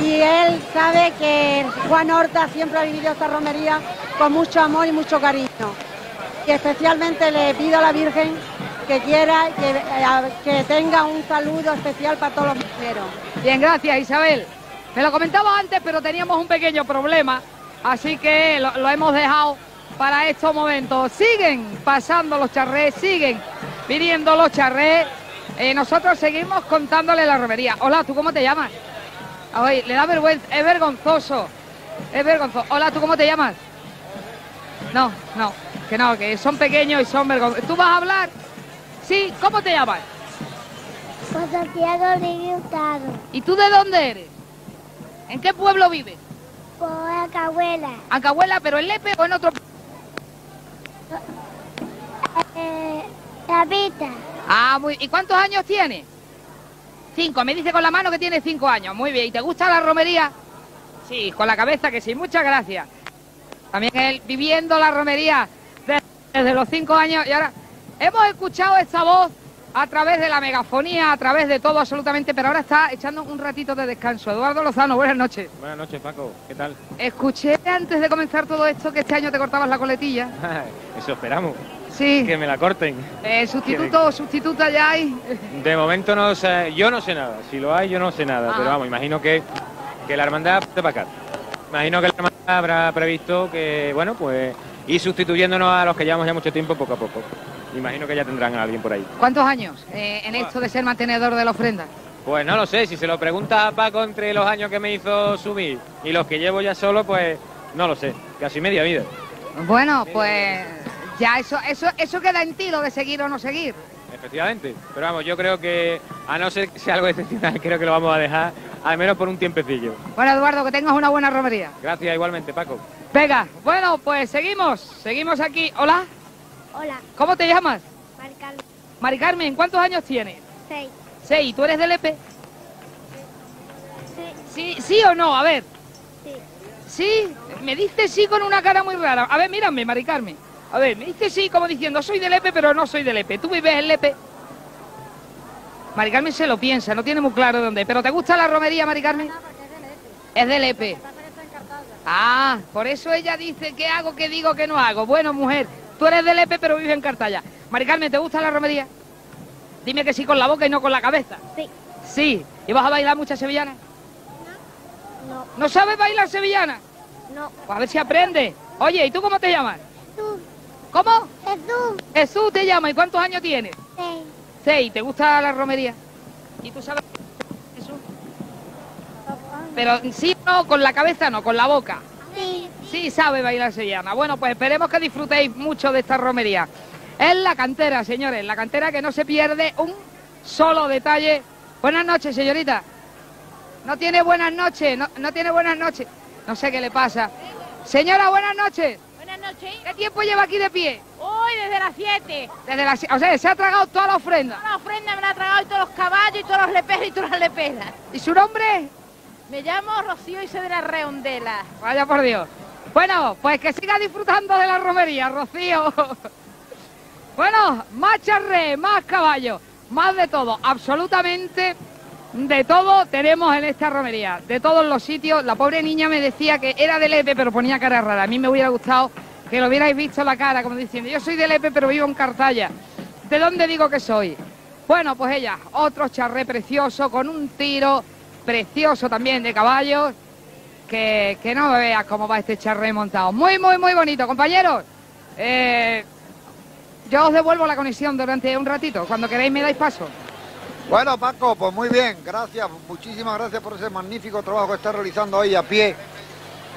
y él sabe que Juan Horta siempre ha vivido esta romería con mucho amor y mucho cariño. Y especialmente le pido a la Virgen que quiera, que, eh, que tenga un saludo especial para todos los marineros. Bien, gracias Isabel. Me lo comentaba antes, pero teníamos un pequeño problema, así que lo, lo hemos dejado para estos momentos. Siguen pasando los charrés, siguen viniendo los charrés. Eh, nosotros seguimos contándole la romería. Hola, ¿tú cómo te llamas? Ay, le da vergüenza, es vergonzoso, es vergonzoso. Hola, ¿tú cómo te llamas? No, no, que no, que son pequeños y son vergonzosos. ¿Tú vas a hablar? Sí, ¿cómo te llamas? Pues Santiago de Hurtado. ¿Y tú de dónde eres? ¿En qué pueblo vives? Por Ancahuela. ¿Ancahuela, pero en Lepe o en otro? Eh, la Vita. Ah, muy. ¿Y cuántos años tienes? Cinco. Me dice con la mano que tiene cinco años. Muy bien. ¿Y te gusta la romería? Sí, con la cabeza que sí. Muchas gracias. También él viviendo la romería desde, desde los cinco años. Y ahora hemos escuchado esta voz a través de la megafonía, a través de todo absolutamente, pero ahora está echando un ratito de descanso. Eduardo Lozano, buenas noches. Buenas noches, Paco, ¿qué tal? Escuché antes de comenzar todo esto que este año te cortabas la coletilla. Eso esperamos. Sí. Que me la corten. Eh, sustituto o sustituta ya hay. De momento no sé, yo no sé nada. Si lo hay, yo no sé nada. Ah. Pero vamos, imagino que, que la hermandad te va a caer. Imagino que la hermandad habrá previsto que, bueno, pues ir sustituyéndonos a los que llevamos ya mucho tiempo poco a poco. Imagino que ya tendrán a alguien por ahí. ¿Cuántos años eh, en esto de ser mantenedor de la ofrenda? Pues no lo sé, si se lo preguntas a Paco entre los años que me hizo subir y los que llevo ya solo, pues no lo sé, casi media vida. Bueno, media pues vida. Ya eso, eso, eso queda en ti, lo de seguir o no seguir. Efectivamente, pero vamos, yo creo que a no ser que sea algo excepcional, creo que lo vamos a dejar al menos por un tiempecillo. Bueno, Eduardo, que tengas una buena romería. Gracias, igualmente, Paco. Venga, bueno, pues seguimos, seguimos aquí. Hola. Hola. ¿Cómo te llamas? Mari Carmen. Mari Carmen, ¿cuántos años tienes? Seis. Seis, ¿tú eres de Lepe? Sí. Sí. ¿Sí o no? A ver. Sí. Sí, me dice sí con una cara muy rara. A ver, mírame, Mari Carmen. A ver, me dice sí como diciendo, soy de Lepe, pero no soy de Lepe. ¿Tú vives en Lepe? Mari Carmen se lo piensa, no tiene muy claro dónde. ¿Pero te gusta la romería, Mari Carmen? No, porque es de Lepe. Es de Lepe. Ah, por eso ella dice, ¿qué hago, qué digo, qué no hago? Bueno, mujer, tú eres de Lepe, pero vives en Cartaya. Mari Carmen, ¿te gusta la romería? Dime que sí con la boca y no con la cabeza. Sí. Sí. ¿Y vas a bailar muchas sevillanas? No. No. ¿No sabes bailar sevillana? No. Pues a ver si aprendes. Oye, ¿y tú cómo te llamas? Jesús. ¿Cómo? Jesús. Jesús te llama. ¿Y cuántos años tienes? Seis. Seis. ¿Te gusta la romería? ¿Y tú sabes Jesús? Pero sí, no, con la cabeza no, con la boca. Sí. Sí sabe bailar sevillana. Bueno, pues esperemos que disfrutéis mucho de esta romería. Es la cantera, señores, la cantera que no se pierde un solo detalle. Buenas noches, señorita. No tiene buenas noches, no, no tiene buenas noches. No sé qué le pasa. Señora, buenas noches. Buenas noches. ¿Qué tiempo lleva aquí de pie? Uy, desde las siete. Desde las siete, o sea, se ha tragado toda la ofrenda. Toda la ofrenda me la ha tragado, y todos los caballos, y todos los leperos, y todas las leperas. ¿Y su nombre? Me llamo Rocío y soy de la Redondela. Vaya por Dios. Bueno, pues que siga disfrutando de la romería, Rocío. Bueno, más charré, más caballo, más de todo, absolutamente de todo tenemos en esta romería, de todos los sitios. La pobre niña me decía que era de Lepe, pero ponía cara rara. A mí me hubiera gustado que lo hubierais visto la cara, como diciendo, yo soy de Lepe, pero vivo en Cartaya. ¿De dónde digo que soy? Bueno, pues ella, otro charré precioso, con un tiro precioso también de caballos, que, que no veas cómo va este charré montado. Muy, muy, muy bonito, compañeros. Eh... Yo os devuelvo la conexión durante un ratito. Cuando queréis me dais paso. Bueno, Paco, pues muy bien. Gracias, muchísimas gracias por ese magnífico trabajo que está realizando hoy a pie,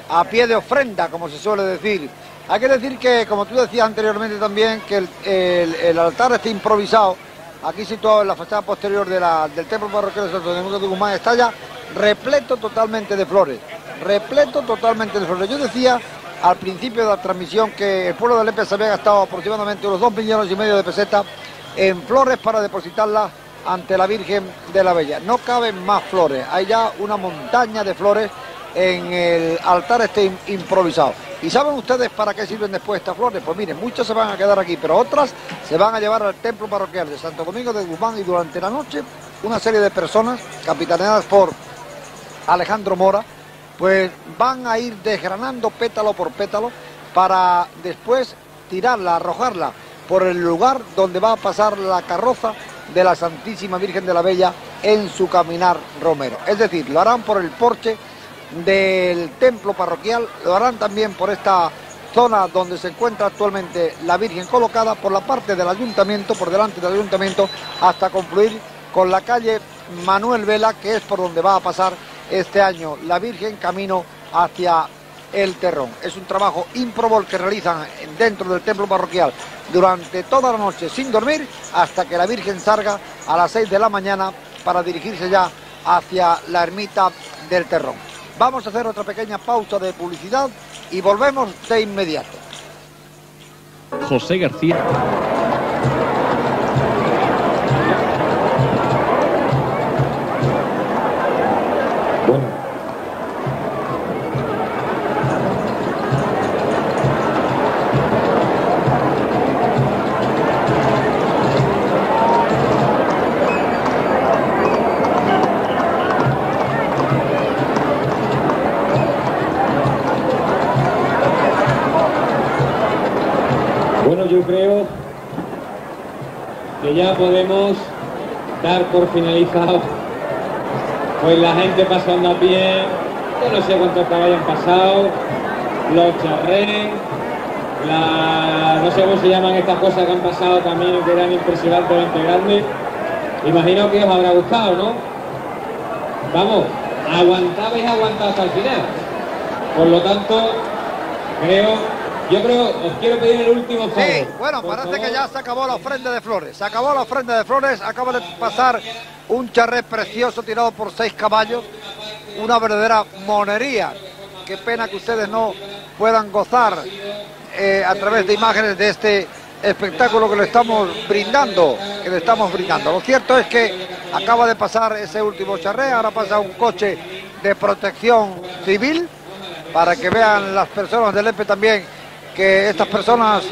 a pie de ofrenda, como se suele decir. Hay que decir que, como tú decías anteriormente también, que el, el, el altar está improvisado. Aquí situado en la fachada posterior de la, del templo parroquial de Santo Domingo de Guzmán, está ya repleto totalmente de flores. Repleto totalmente de flores. Yo decía al principio de la transmisión que el pueblo de Lepe se había gastado aproximadamente unos dos millones y medio de pesetas en flores para depositarlas ante la Virgen de la Bella. No caben más flores, hay ya una montaña de flores en el altar este improvisado. ¿Y saben ustedes para qué sirven después estas flores? Pues miren, muchas se van a quedar aquí, pero otras se van a llevar al templo parroquial de Santo Domingo de Guzmán, y durante la noche una serie de personas, capitaneadas por Alejandro Mora, pues van a ir desgranando pétalo por pétalo para después tirarla, arrojarla por el lugar donde va a pasar la carroza de la Santísima Virgen de la Bella en su caminar romero. Es decir, lo harán por el porche del templo parroquial, lo harán también por esta zona donde se encuentra actualmente la Virgen colocada, por la parte del ayuntamiento, por delante del ayuntamiento, hasta concluir con la calle Manuel Vela, que es por donde va a pasar este año la Virgen camino hacia el Terrón. Es un trabajo ímprobo que realizan dentro del templo parroquial durante toda la noche sin dormir, hasta que la Virgen salga a las seis de la mañana para dirigirse ya hacia la ermita del Terrón. Vamos a hacer otra pequeña pausa de publicidad y volvemos de inmediato. José García. Bueno, yo creo que ya podemos dar por finalizado. Pues la gente pasando a pie, yo no sé cuántos caballos han pasado, los charrés, la... no sé cómo se llaman estas cosas que han pasado camino, que eran impresionantemente grandes. Imagino que os habrá gustado, ¿no? Vamos, aguantabais, aguantado hasta el final. Por lo tanto, creo, yo creo, os quiero pedir el último favor. Sí, bueno, parece favor. Que ya se acabó la ofrenda de flores, se acabó la ofrenda de flores, acaba de pasar un charré precioso tirado por seis caballos, una verdadera monería. Qué pena que ustedes no puedan gozar eh, a través de imágenes de este espectáculo que le estamos brindando, que le estamos brindando. Lo cierto es que acaba de pasar ese último charré, ahora pasa un coche de protección civil para que vean las personas del Lepe también que estas personas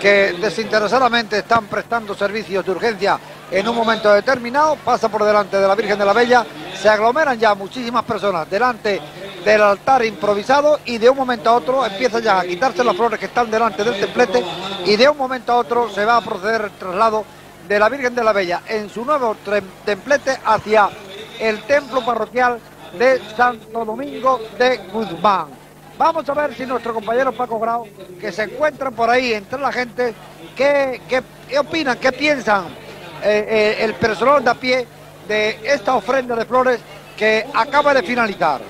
que desinteresadamente están prestando servicios de urgencia en un momento determinado, pasa por delante de la Virgen de la Bella, se aglomeran ya muchísimas personas delante del altar improvisado y de un momento a otro empiezan ya a quitarse las flores que están delante del templete y de un momento a otro se va a proceder el traslado de la Virgen de la Bella en su nuevo templete hacia el templo parroquial de Santo Domingo de Guzmán. Vamos a ver si nuestro compañero Paco Grau, que se encuentran por ahí entre la gente, ¿qué, qué, qué opinan, qué piensan eh, eh, el personal de a pie de esta ofrenda de flores que acaba de finalizar?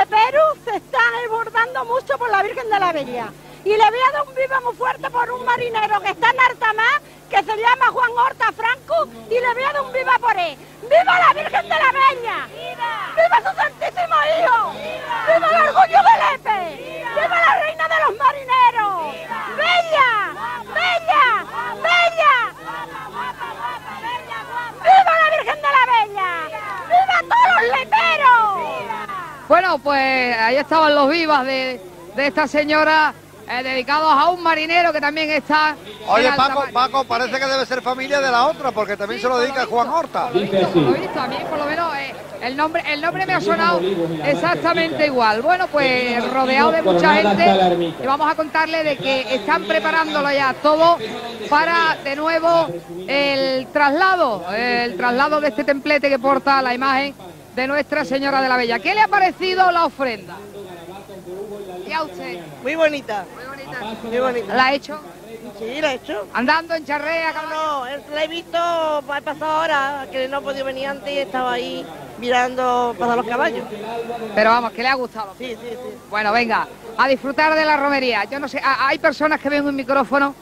El Perú se está desbordando mucho por la Virgen de la Bella y le había dado un viva muy fuerte por un marinero que está en Artamá, que se llama Juan Horta Franco, y le había dado un viva por él. ¡Viva la Virgen de la Bella! ¡Viva! ¡Viva su Santísimo Hijo! ¡Viva, viva el orgullo de Lepe! ¡Viva, viva la reina de los marineros! ¡Viva! ¡Bella! Guapa, ¡Bella! Guapa, ¡Bella! Guapa, guapa, guapa, bella, guapa. ¡Viva la Virgen de la Bella! ¡Viva, viva todos los leperos! ¡Viva! Bueno, pues ahí estaban los vivas de, de esta señora, Eh, dedicados a un marinero que también está... Oye, Paco, Paco, parece que debe ser familia de la otra, porque también sí, se lo dedica lo visto, Juan Horta. Lo he visto, lo he visto, a mí por lo menos eh, el nombre el nombre me ha sonado exactamente igual. Bueno, pues rodeado de mucha gente, y vamos a contarle de que están preparándolo ya todo para, de nuevo, el traslado, el traslado de este templete que porta la imagen de Nuestra Señora de la Bella. ¿Qué le ha parecido la ofrenda? ¿Y a usted? Muy bonita. Muy bonita. Muy bonita. ¿La ha hecho? Sí, la he hecho. ¿Andando en charrea? No, no, la he visto, he pasado horas, que no he podido venir antes y estaba ahí mirando pasar los caballos. Pero vamos, que le ha gustado. Sí, sí, sí. Bueno, venga, a disfrutar de la romería. Yo no sé, a, hay personas que ven un micrófono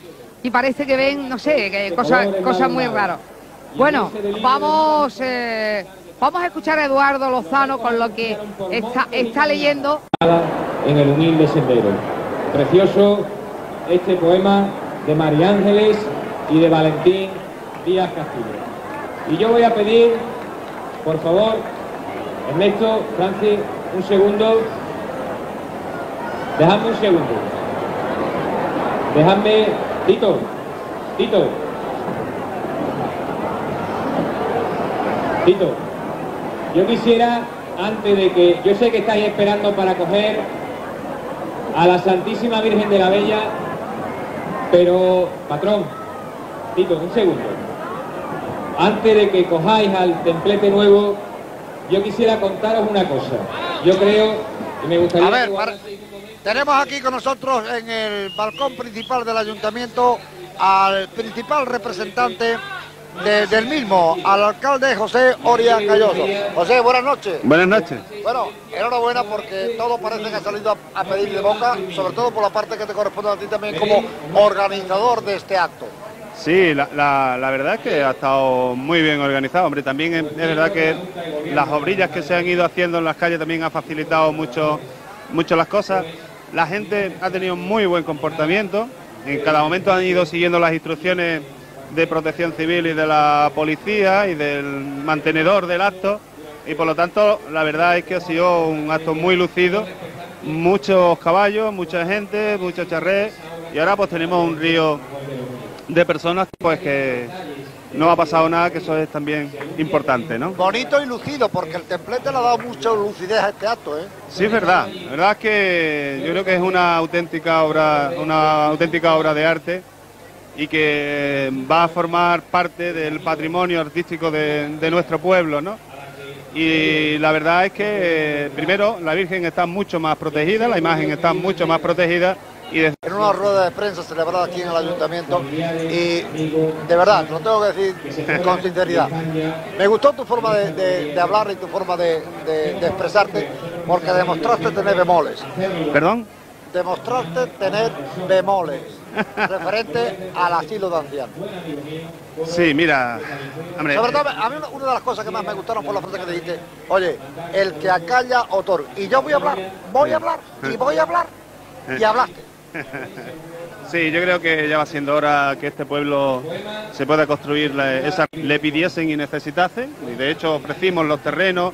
y parece que ven, no sé, que cosas, cosas muy raras. Bueno, vamos... Eh, Vamos a escuchar a Eduardo Lozano con lo que está, está leyendo. En el humilde sendero. Precioso este poema de María Ángeles y de Valentín Díaz Castillo. Y yo voy a pedir, por favor, Ernesto, Francis, un segundo. Dejadme un segundo. Dejadme, Tito, Tito. Tito. Yo quisiera, antes de que... Yo sé que estáis esperando para coger a la Santísima Virgen de la Bella, pero... Patrón, Tito, un segundo. Antes de que cojáis al templete nuevo, yo quisiera contaros una cosa. Yo creo que me gustaría... A ver, para... tenemos aquí con nosotros en el balcón principal del ayuntamiento al principal representante... De, del mismo, al alcalde José Oria Calloso. José, buenas noches. Buenas noches. Bueno, enhorabuena porque todo parece que ha salido a, a pedir de boca, sobre todo por la parte que te corresponde a ti también como organizador de este acto. Sí, la, la, la verdad es que ha estado muy bien organizado. Hombre, también es, es verdad que las obrillas que se han ido haciendo en las calles también han facilitado mucho, mucho las cosas. La gente ha tenido muy buen comportamiento. En cada momento han ido siguiendo las instrucciones de protección civil y de la policía y del mantenedor del acto, y por lo tanto la verdad es que ha sido un acto muy lucido, muchos caballos, mucha gente, mucho charré, y ahora pues tenemos un río de personas pues que no ha pasado nada, que eso es también importante, ¿no? Bonito y lucido, porque el templete le ha dado mucha lucidez a este acto, ¿eh? Sí, es verdad, la verdad es que yo creo que es una auténtica obra, una auténtica obra de arte, y que va a formar parte del patrimonio artístico de, de nuestro pueblo, ¿no? Y la verdad es que, primero, la Virgen está mucho más protegida, la imagen está mucho más protegida. Y de... En una rueda de prensa celebrada aquí en el ayuntamiento, y de verdad, lo tengo que decir con sinceridad, me gustó tu forma de, de, de hablar y tu forma de, de, de expresarte, porque demostraste tener bemoles. ¿Perdón? Demostraste tener bemoles referente al asilo de ancianos. Sí, mira, hombre, la verdad, a mí una de las cosas que más me gustaron fue la frase que dijiste: oye, el que acalla otorga. Y yo voy a hablar, voy a hablar y voy a hablar y hablaste. Sí, yo creo que ya va siendo hora que este pueblo se pueda construir la, esa, le pidiesen y necesitasen, y de hecho ofrecimos los terrenos,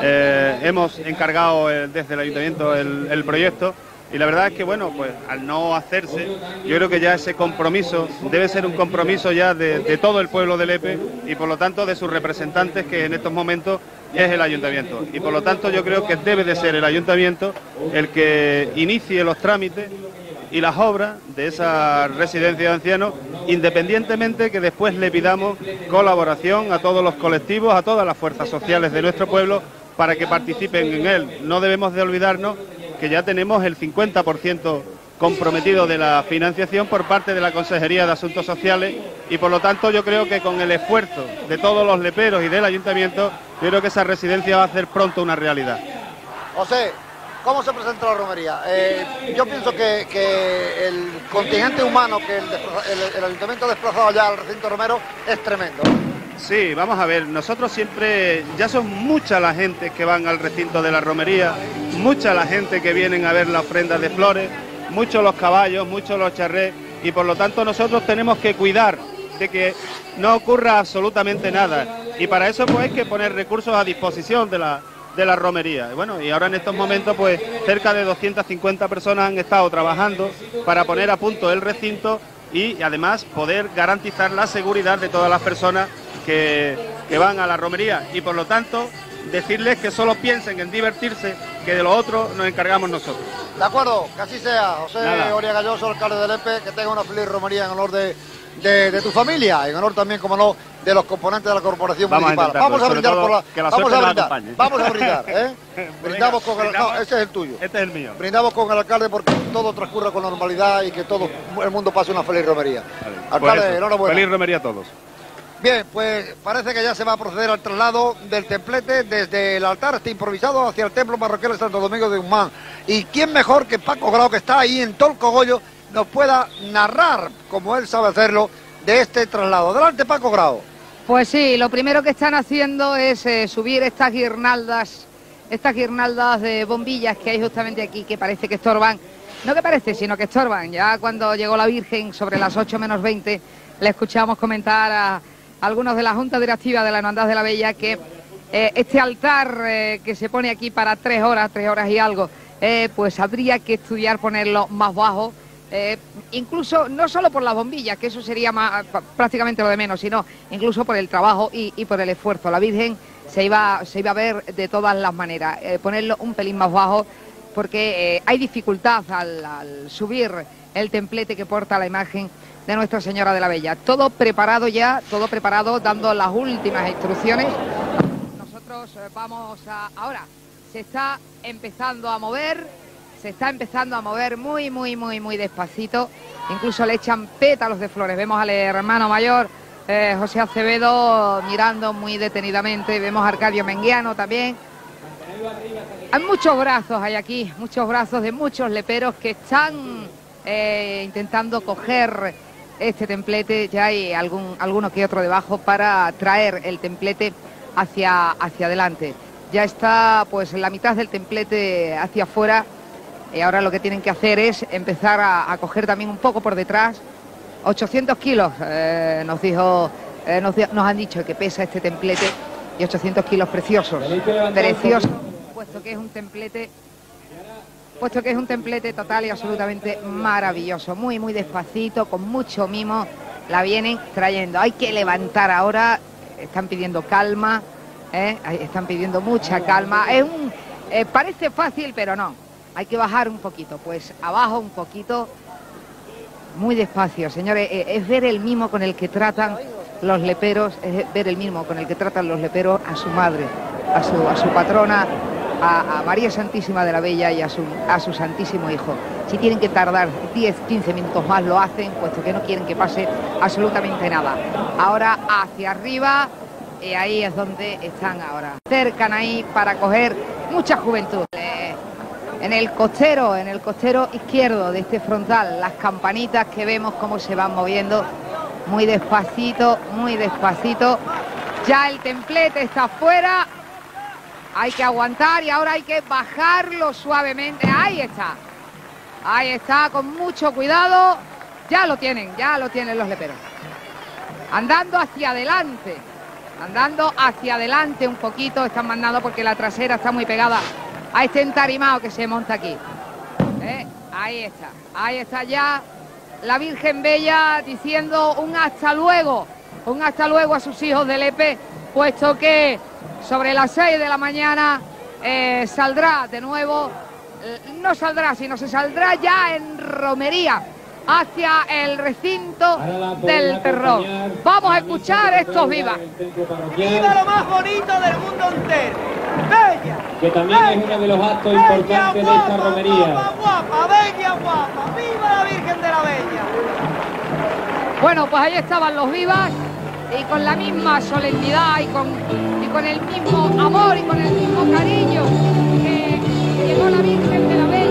eh, hemos encargado eh, desde el ayuntamiento el, el proyecto. Y la verdad es que, bueno, pues al no hacerse, yo creo que ya ese compromiso debe ser un compromiso ya de, de todo el pueblo de Lepe y por lo tanto de sus representantes, que en estos momentos es el ayuntamiento. Y por lo tanto yo creo que debe de ser el ayuntamiento el que inicie los trámites y las obras de esa residencia de ancianos, independientemente que después le pidamos colaboración a todos los colectivos, a todas las fuerzas sociales de nuestro pueblo, para que participen en él. No debemos de olvidarnos que ya tenemos el cincuenta por ciento comprometido de la financiación por parte de la Consejería de Asuntos Sociales y por lo tanto yo creo que con el esfuerzo de todos los leperos y del ayuntamiento, yo creo que esa residencia va a ser pronto una realidad. José, ¿cómo se presenta la romería? Eh, yo pienso que, que el contingente humano que el, el, el ayuntamiento ha desplazado ya al recinto romero es tremendo. Sí, vamos a ver, nosotros siempre, ya son mucha la gente que van al recinto de la romería, mucha la gente que vienen a ver la ofrenda de flores, muchos los caballos, muchos los charrés, y por lo tanto nosotros tenemos que cuidar de que no ocurra absolutamente nada, y para eso pues hay que poner recursos a disposición de la, de la romería. Y bueno, y ahora en estos momentos pues cerca de doscientas cincuenta personas han estado trabajando para poner a punto el recinto y además poder garantizar la seguridad de todas las personas Que, que van a la romería, y por lo tanto decirles que solo piensen en divertirse, que de lo otro nos encargamos nosotros. De acuerdo, que así sea. José Oria Galloso, alcalde de Lepe, que tenga una feliz romería en honor de, de, de tu familia, en honor también, como no, de los componentes de la corporación vamos municipal. A vamos a brindar por la, que la vamos, a brindar, vamos a brindar, ¿eh? Brindamos con el, no, este es el tuyo. Este es el mío. Brindamos con el alcalde porque todo transcurra con normalidad y que todo el mundo pase una feliz romería. Vale, alcalde, pues enhorabuena. Feliz romería a todos. Bien, pues parece que ya se va a proceder al traslado del templete desde el altar este improvisado hacia el templo parroquial de Santo Domingo de Guzmán. Y quién mejor que Paco Grau, que está ahí en todo el cogollo, nos pueda narrar, como él sabe hacerlo, de este traslado. Adelante, Paco Grau. Pues sí, lo primero que están haciendo es eh, subir estas guirnaldas, estas guirnaldas de bombillas que hay justamente aquí, que parece que estorban. No que parece, sino que estorban. Ya cuando llegó la Virgen, sobre las ocho menos veinte, le escuchamos comentar a algunos de la Junta Directiva de la Hermandad de la Bella que eh, este altar eh, que se pone aquí para tres horas, tres horas y algo, eh, pues habría que estudiar ponerlo más bajo, eh, incluso no solo por las bombillas, que eso sería más, prácticamente lo de menos, sino incluso por el trabajo y, y por el esfuerzo. La Virgen se iba, se iba a ver de todas las maneras, eh, ponerlo un pelín más bajo, porque eh, hay dificultad al, al subir el templete que porta la imagen de Nuestra Señora de la Bella. Todo preparado ya, todo preparado, dando las últimas instrucciones. Nosotros vamos a... Ahora, se está empezando a mover, se está empezando a mover muy, muy, muy, muy despacito. Incluso le echan pétalos de flores. Vemos al hermano mayor, eh, José Acevedo, mirando muy detenidamente. Vemos a Arcadio Menguiano también. Hay muchos brazos, hay aquí, muchos brazos de muchos leperos que están eh, intentando coger este templete. Ya hay algún, alguno que otro debajo para traer el templete hacia, hacia adelante. Ya está pues la mitad del templete hacia afuera, y ahora lo que tienen que hacer es empezar a, a coger también un poco por detrás. Ochocientos kilos eh, nos dijo eh, nos, nos han dicho que pesa este templete, y ochocientos kilos preciosos, preciosos, puesto que es un templete puesto que es un templete total y absolutamente maravilloso. Muy, muy despacito, con mucho mimo, la vienen trayendo. Hay que levantar ahora, están pidiendo calma, ¿eh? Están pidiendo mucha calma. Es un, eh, parece fácil, pero no, hay que bajar un poquito, pues abajo un poquito, muy despacio. Señores, eh, es ver el mimo con el que tratan los leperos, es ver el mimo con el que tratan los leperos a su madre, a su, a su patrona, A, a María Santísima de la Bella y a su, a su Santísimo Hijo. Si tienen que tardar diez, quince minutos más, lo hacen, puesto que no quieren que pase absolutamente nada. Ahora hacia arriba, y ahí es donde están ahora. Cercan ahí para coger mucha juventud. Eh, en el costero, en el costero izquierdo de este frontal, las campanitas que vemos cómo se van moviendo, muy despacito, muy despacito. Ya el templete está afuera. Hay que aguantar y ahora hay que bajarlo suavemente. Ahí está. Ahí está, con mucho cuidado. Ya lo tienen, ya lo tienen los leperos. Andando hacia adelante. andando hacia adelante un poquito, están mandando porque la trasera está muy pegada a este entarimado que se monta aquí. ¿Eh? Ahí está, ahí está ya la Virgen Bella diciendo un hasta luego, un hasta luego a sus hijos de Lepe, puesto que sobre las seis de la mañana eh, saldrá de nuevo, eh, no saldrá, sino se saldrá ya en romería hacia el recinto del Terrón. Vamos a escuchar estos vivas. Viva lo más bonito del mundo entero, Bella, que también bella, es uno de los actos bella, importantes guapa, de esta romería. Guapa, guapa, bella, guapa, viva la Virgen de la Bella. Bueno, pues ahí estaban los vivas y con la misma solemnidad y con, y con el mismo amor y con el mismo cariño que llegó la Virgen de la Bella.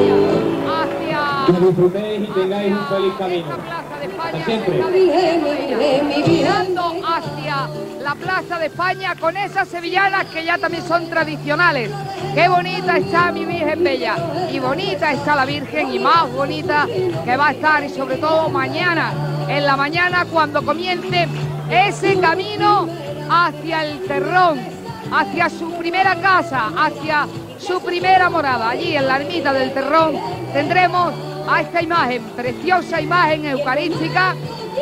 Que disfrutéis y tengáis un feliz camino. Plaza de España, siempre. Mirando hacia la Plaza de España con esas sevillanas que ya también son tradicionales. Qué bonita está mi Virgen Bella. Y bonita está la Virgen y más bonita que va a estar. Y sobre todo mañana, en la mañana cuando comience ese camino hacia el Terrón, hacia su primera casa, hacia su primera morada. Allí en la ermita del Terrón tendremos a esta imagen, preciosa imagen eucarística,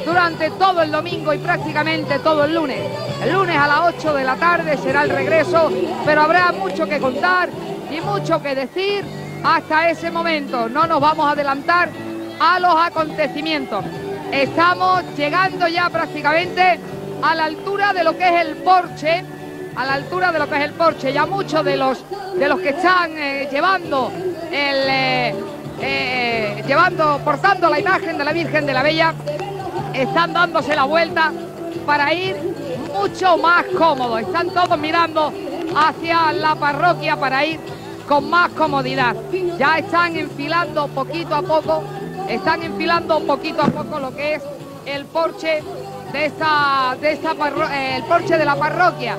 durante todo el domingo y prácticamente todo el lunes. El lunes a las ocho de la tarde será el regreso, pero habrá mucho que contar y mucho que decir hasta ese momento. No nos vamos a adelantar a los acontecimientos. Estamos llegando ya prácticamente a la altura de lo que es el porche, a la altura de lo que es el porche. Ya muchos de los, de los que están eh, llevando el... Eh, Eh, llevando, portando la imagen de la Virgen de la Bella, están dándose la vuelta para ir mucho más cómodo. Están todos mirando hacia la parroquia para ir con más comodidad. Ya están enfilando poquito a poco, están enfilando poquito a poco lo que es el porche de esta, de esta parro- eh, el porche de la parroquia.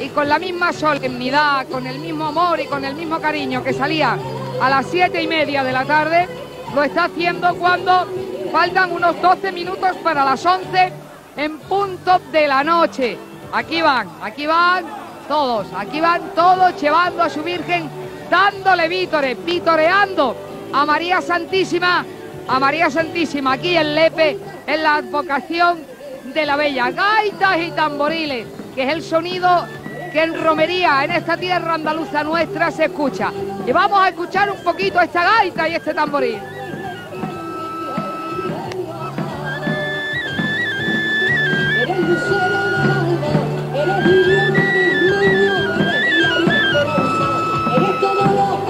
Y con la misma solemnidad, con el mismo amor y con el mismo cariño que salía a las siete y media de la tarde, lo está haciendo cuando faltan unos doce minutos para las once en punto de la noche. Aquí van, aquí van todos, aquí van todos llevando a su Virgen, dándole vítores, vitoreando a María Santísima, a María Santísima, aquí en Lepe, en la advocación de la Bella. Gaitas y tamboriles, que es el sonido que en romería, en esta tierra andaluza nuestra, se escucha. Y vamos a escuchar un poquito esta gaita y este tamboril.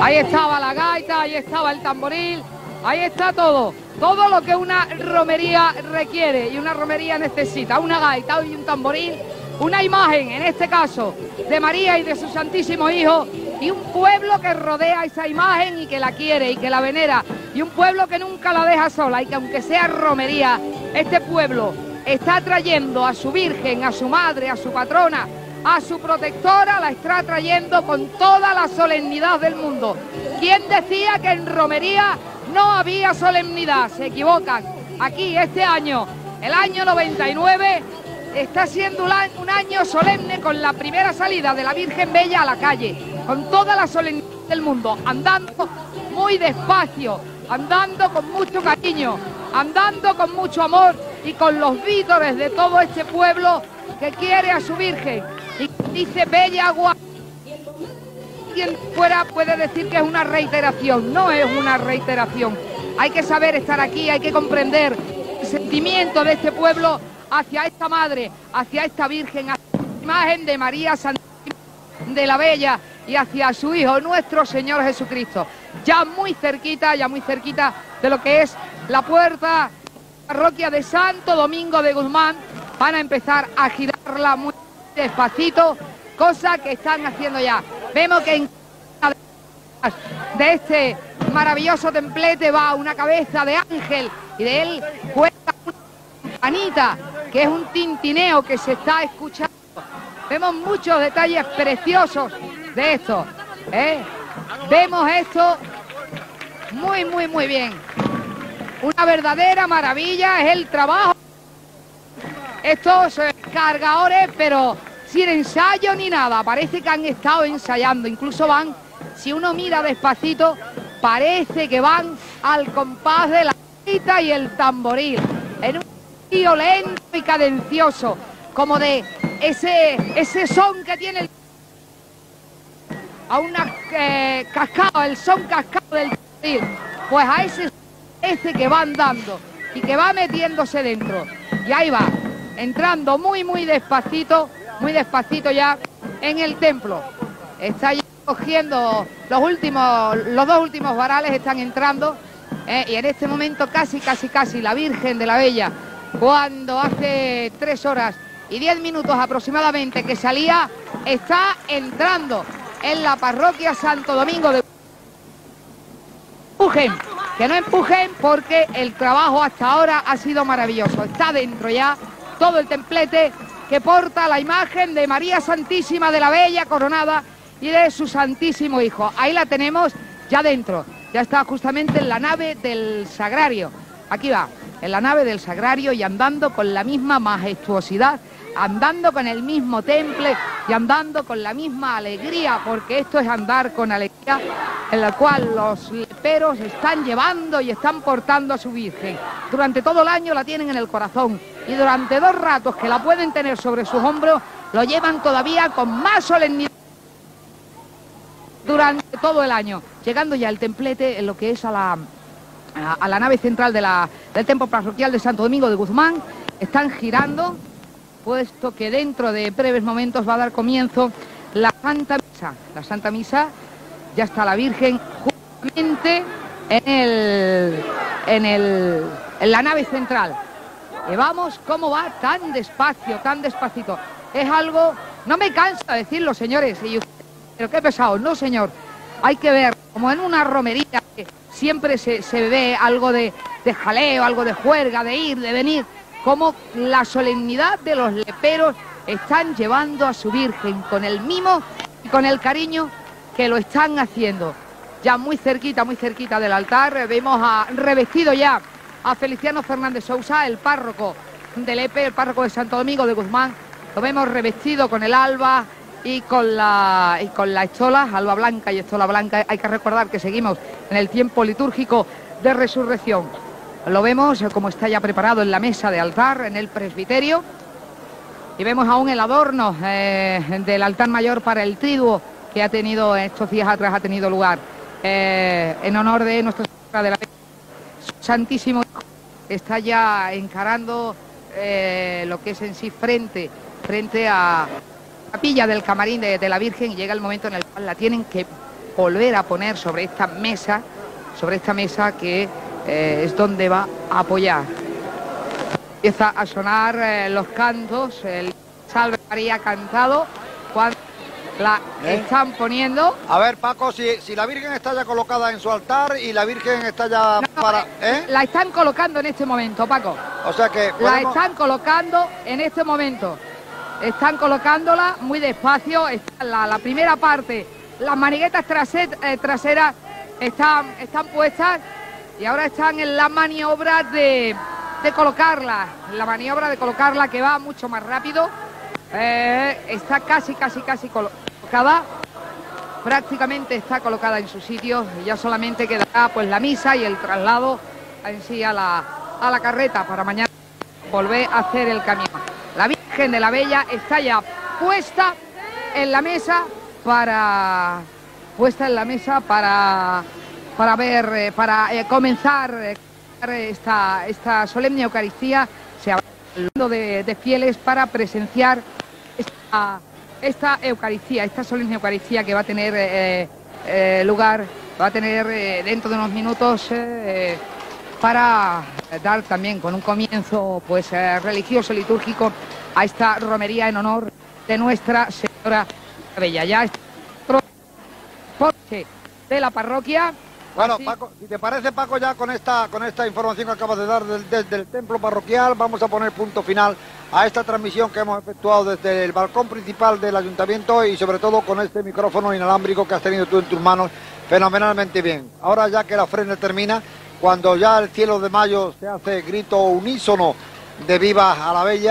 Ahí estaba la gaita, ahí estaba el tamboril, ahí está todo. Todo lo que una romería requiere y una romería necesita. Una gaita y un tamboril, una imagen, en este caso, de María y de su Santísimo Hijo, y un pueblo que rodea esa imagen y que la quiere y que la venera, y un pueblo que nunca la deja sola, y que aunque sea romería, este pueblo está trayendo a su Virgen, a su madre, a su patrona, a su protectora, la está trayendo con toda la solemnidad del mundo. ¿Quién decía que en romería no había solemnidad? Se equivocan. Aquí, este año, el año noventa y nueve... está siendo un año solemne, con la primera salida de la Virgen Bella a la calle, con toda la solemnidad del mundo, andando muy despacio, andando con mucho cariño, andando con mucho amor y con los vítores de todo este pueblo que quiere a su Virgen y dice Bella Guapa. Quien fuera puede decir que es una reiteración, no es una reiteración. Hay que saber estar aquí, hay que comprender el sentimiento de este pueblo hacia esta madre, hacia esta Virgen, hacia la imagen de María Santísima de la Bella y hacia su Hijo, nuestro Señor Jesucristo. Ya muy cerquita, ya muy cerquita de lo que es la puerta de la parroquia de Santo Domingo de Guzmán, van a empezar a girarla muy despacito, cosa que están haciendo ya. Vemos que en cada una de este maravilloso templete va una cabeza de ángel y de él cuelga una campanita, que es un tintineo que se está escuchando. Vemos muchos detalles preciosos de esto, ¿eh? Vemos esto muy, muy, muy bien. Una verdadera maravilla es el trabajo. Estos cargadores, pero sin ensayo ni nada. Parece que han estado ensayando. Incluso van, si uno mira despacito, parece que van al compás de la gaita y el tamboril, en un río lento y cadencioso, como de ese, ese son que tiene el... a una eh, cascada, el son cascado del tamboril, pues a ese este que van dando y que va metiéndose dentro. Y ahí va, entrando muy, muy despacito, muy despacito ya en el templo. Está ya cogiendo los últimos, los dos últimos varales están entrando, eh, y en este momento casi, casi, casi la Virgen de la Bella, cuando hace tres horas y diez minutos aproximadamente que salía, está entrando en la parroquia Santo Domingo de... Empujen, que no empujen, porque el trabajo hasta ahora ha sido maravilloso. Está dentro ya todo el templete que porta la imagen de María Santísima de la Bella Coronada y de su Santísimo Hijo. Ahí la tenemos ya dentro, ya está justamente en la nave del Sagrario. Aquí va, en la nave del Sagrario y andando con la misma majestuosidad, andando con el mismo temple y andando con la misma alegría, porque esto es andar con alegría, en la cual los leperos están llevando y están portando a su Virgen. Durante todo el año la tienen en el corazón y durante dos ratos que la pueden tener sobre sus hombros, lo llevan todavía con más solemnidad durante todo el año. Llegando ya al templete, en lo que es a la, a, a la nave central de la, del templo parroquial de Santo Domingo de Guzmán, están girando, puesto que dentro de breves momentos va a dar comienzo la Santa Misa. La Santa Misa, ya está la Virgen justamente en, el, en, el, en la nave central. Y vamos, cómo va tan despacio, tan despacito. Es algo, no me cansa decirlo, señores, y usted, pero qué pesado, no señor. Hay que ver, como en una romería, que siempre se, se ve algo de, de jaleo, algo de juerga, de ir, de venir, como la solemnidad de los leperos están llevando a su Virgen con el mimo y con el cariño que lo están haciendo. Ya muy cerquita, muy cerquita del altar, vemos a, revestido ya a Feliciano Fernández Sousa, el párroco de Lepe, el párroco de Santo Domingo de Guzmán. Lo vemos revestido con el alba y con la, y con la estola, alba blanca y estola blanca. Hay que recordar que seguimos en el tiempo litúrgico de resurrección. Lo vemos como está ya preparado en la mesa de altar, en el presbiterio. Y vemos aún el adorno eh, del altar mayor para el triduo que ha tenido estos días atrás, ha tenido lugar. Eh, en honor de Nuestra Señora de la Bella, Santísimo Hijo está ya encarando eh, lo que es en sí frente, frente a la capilla del camarín de, de la Virgen. Y llega el momento en el cual la tienen que volver a poner sobre esta mesa, sobre esta mesa que... Eh, es donde va a apoyar. Empieza a sonar eh, los cantos, el Salve María cantado, cuando la ¿Eh? están poniendo. A ver, Paco, si, si la Virgen está ya colocada en su altar y la Virgen está ya no, para... ¿eh? La están colocando en este momento, Paco. O sea que... ¿podemos... La están colocando en este momento. Están colocándola muy despacio. Está la, la primera parte, las maniguetas traser, eh, traseras están, están puestas. Y ahora están en la maniobra de, de colocarla, la maniobra de colocarla que va mucho más rápido. Eh, está casi, casi, casi colocada, prácticamente está colocada en su sitio. Y ya solamente quedará pues la misa y el traslado en sí a la, a la carreta para mañana volver a hacer el camino. La Virgen de la Bella está ya puesta en la mesa para... puesta en la mesa para... para ver, eh, para eh, comenzar eh, esta, esta solemne Eucaristía. Se habrá de, de fieles para presenciar esta, esta Eucaristía, esta solemne Eucaristía que va a tener eh, eh, lugar, va a tener eh, dentro de unos minutos eh, para dar también con un comienzo pues eh, religioso, litúrgico, a esta romería en honor de Nuestra Señora Bella. Ya está de la parroquia. Bueno, Paco, si te parece, Paco, ya con esta con esta información que acabas de dar desde el templo parroquial, vamos a poner punto final a esta transmisión que hemos efectuado desde el balcón principal del ayuntamiento y sobre todo con este micrófono inalámbrico que has tenido tú en tus manos fenomenalmente bien. Ahora, ya que la ofrenda termina, cuando ya el cielo de mayo se hace grito unísono de vivas a la Bella,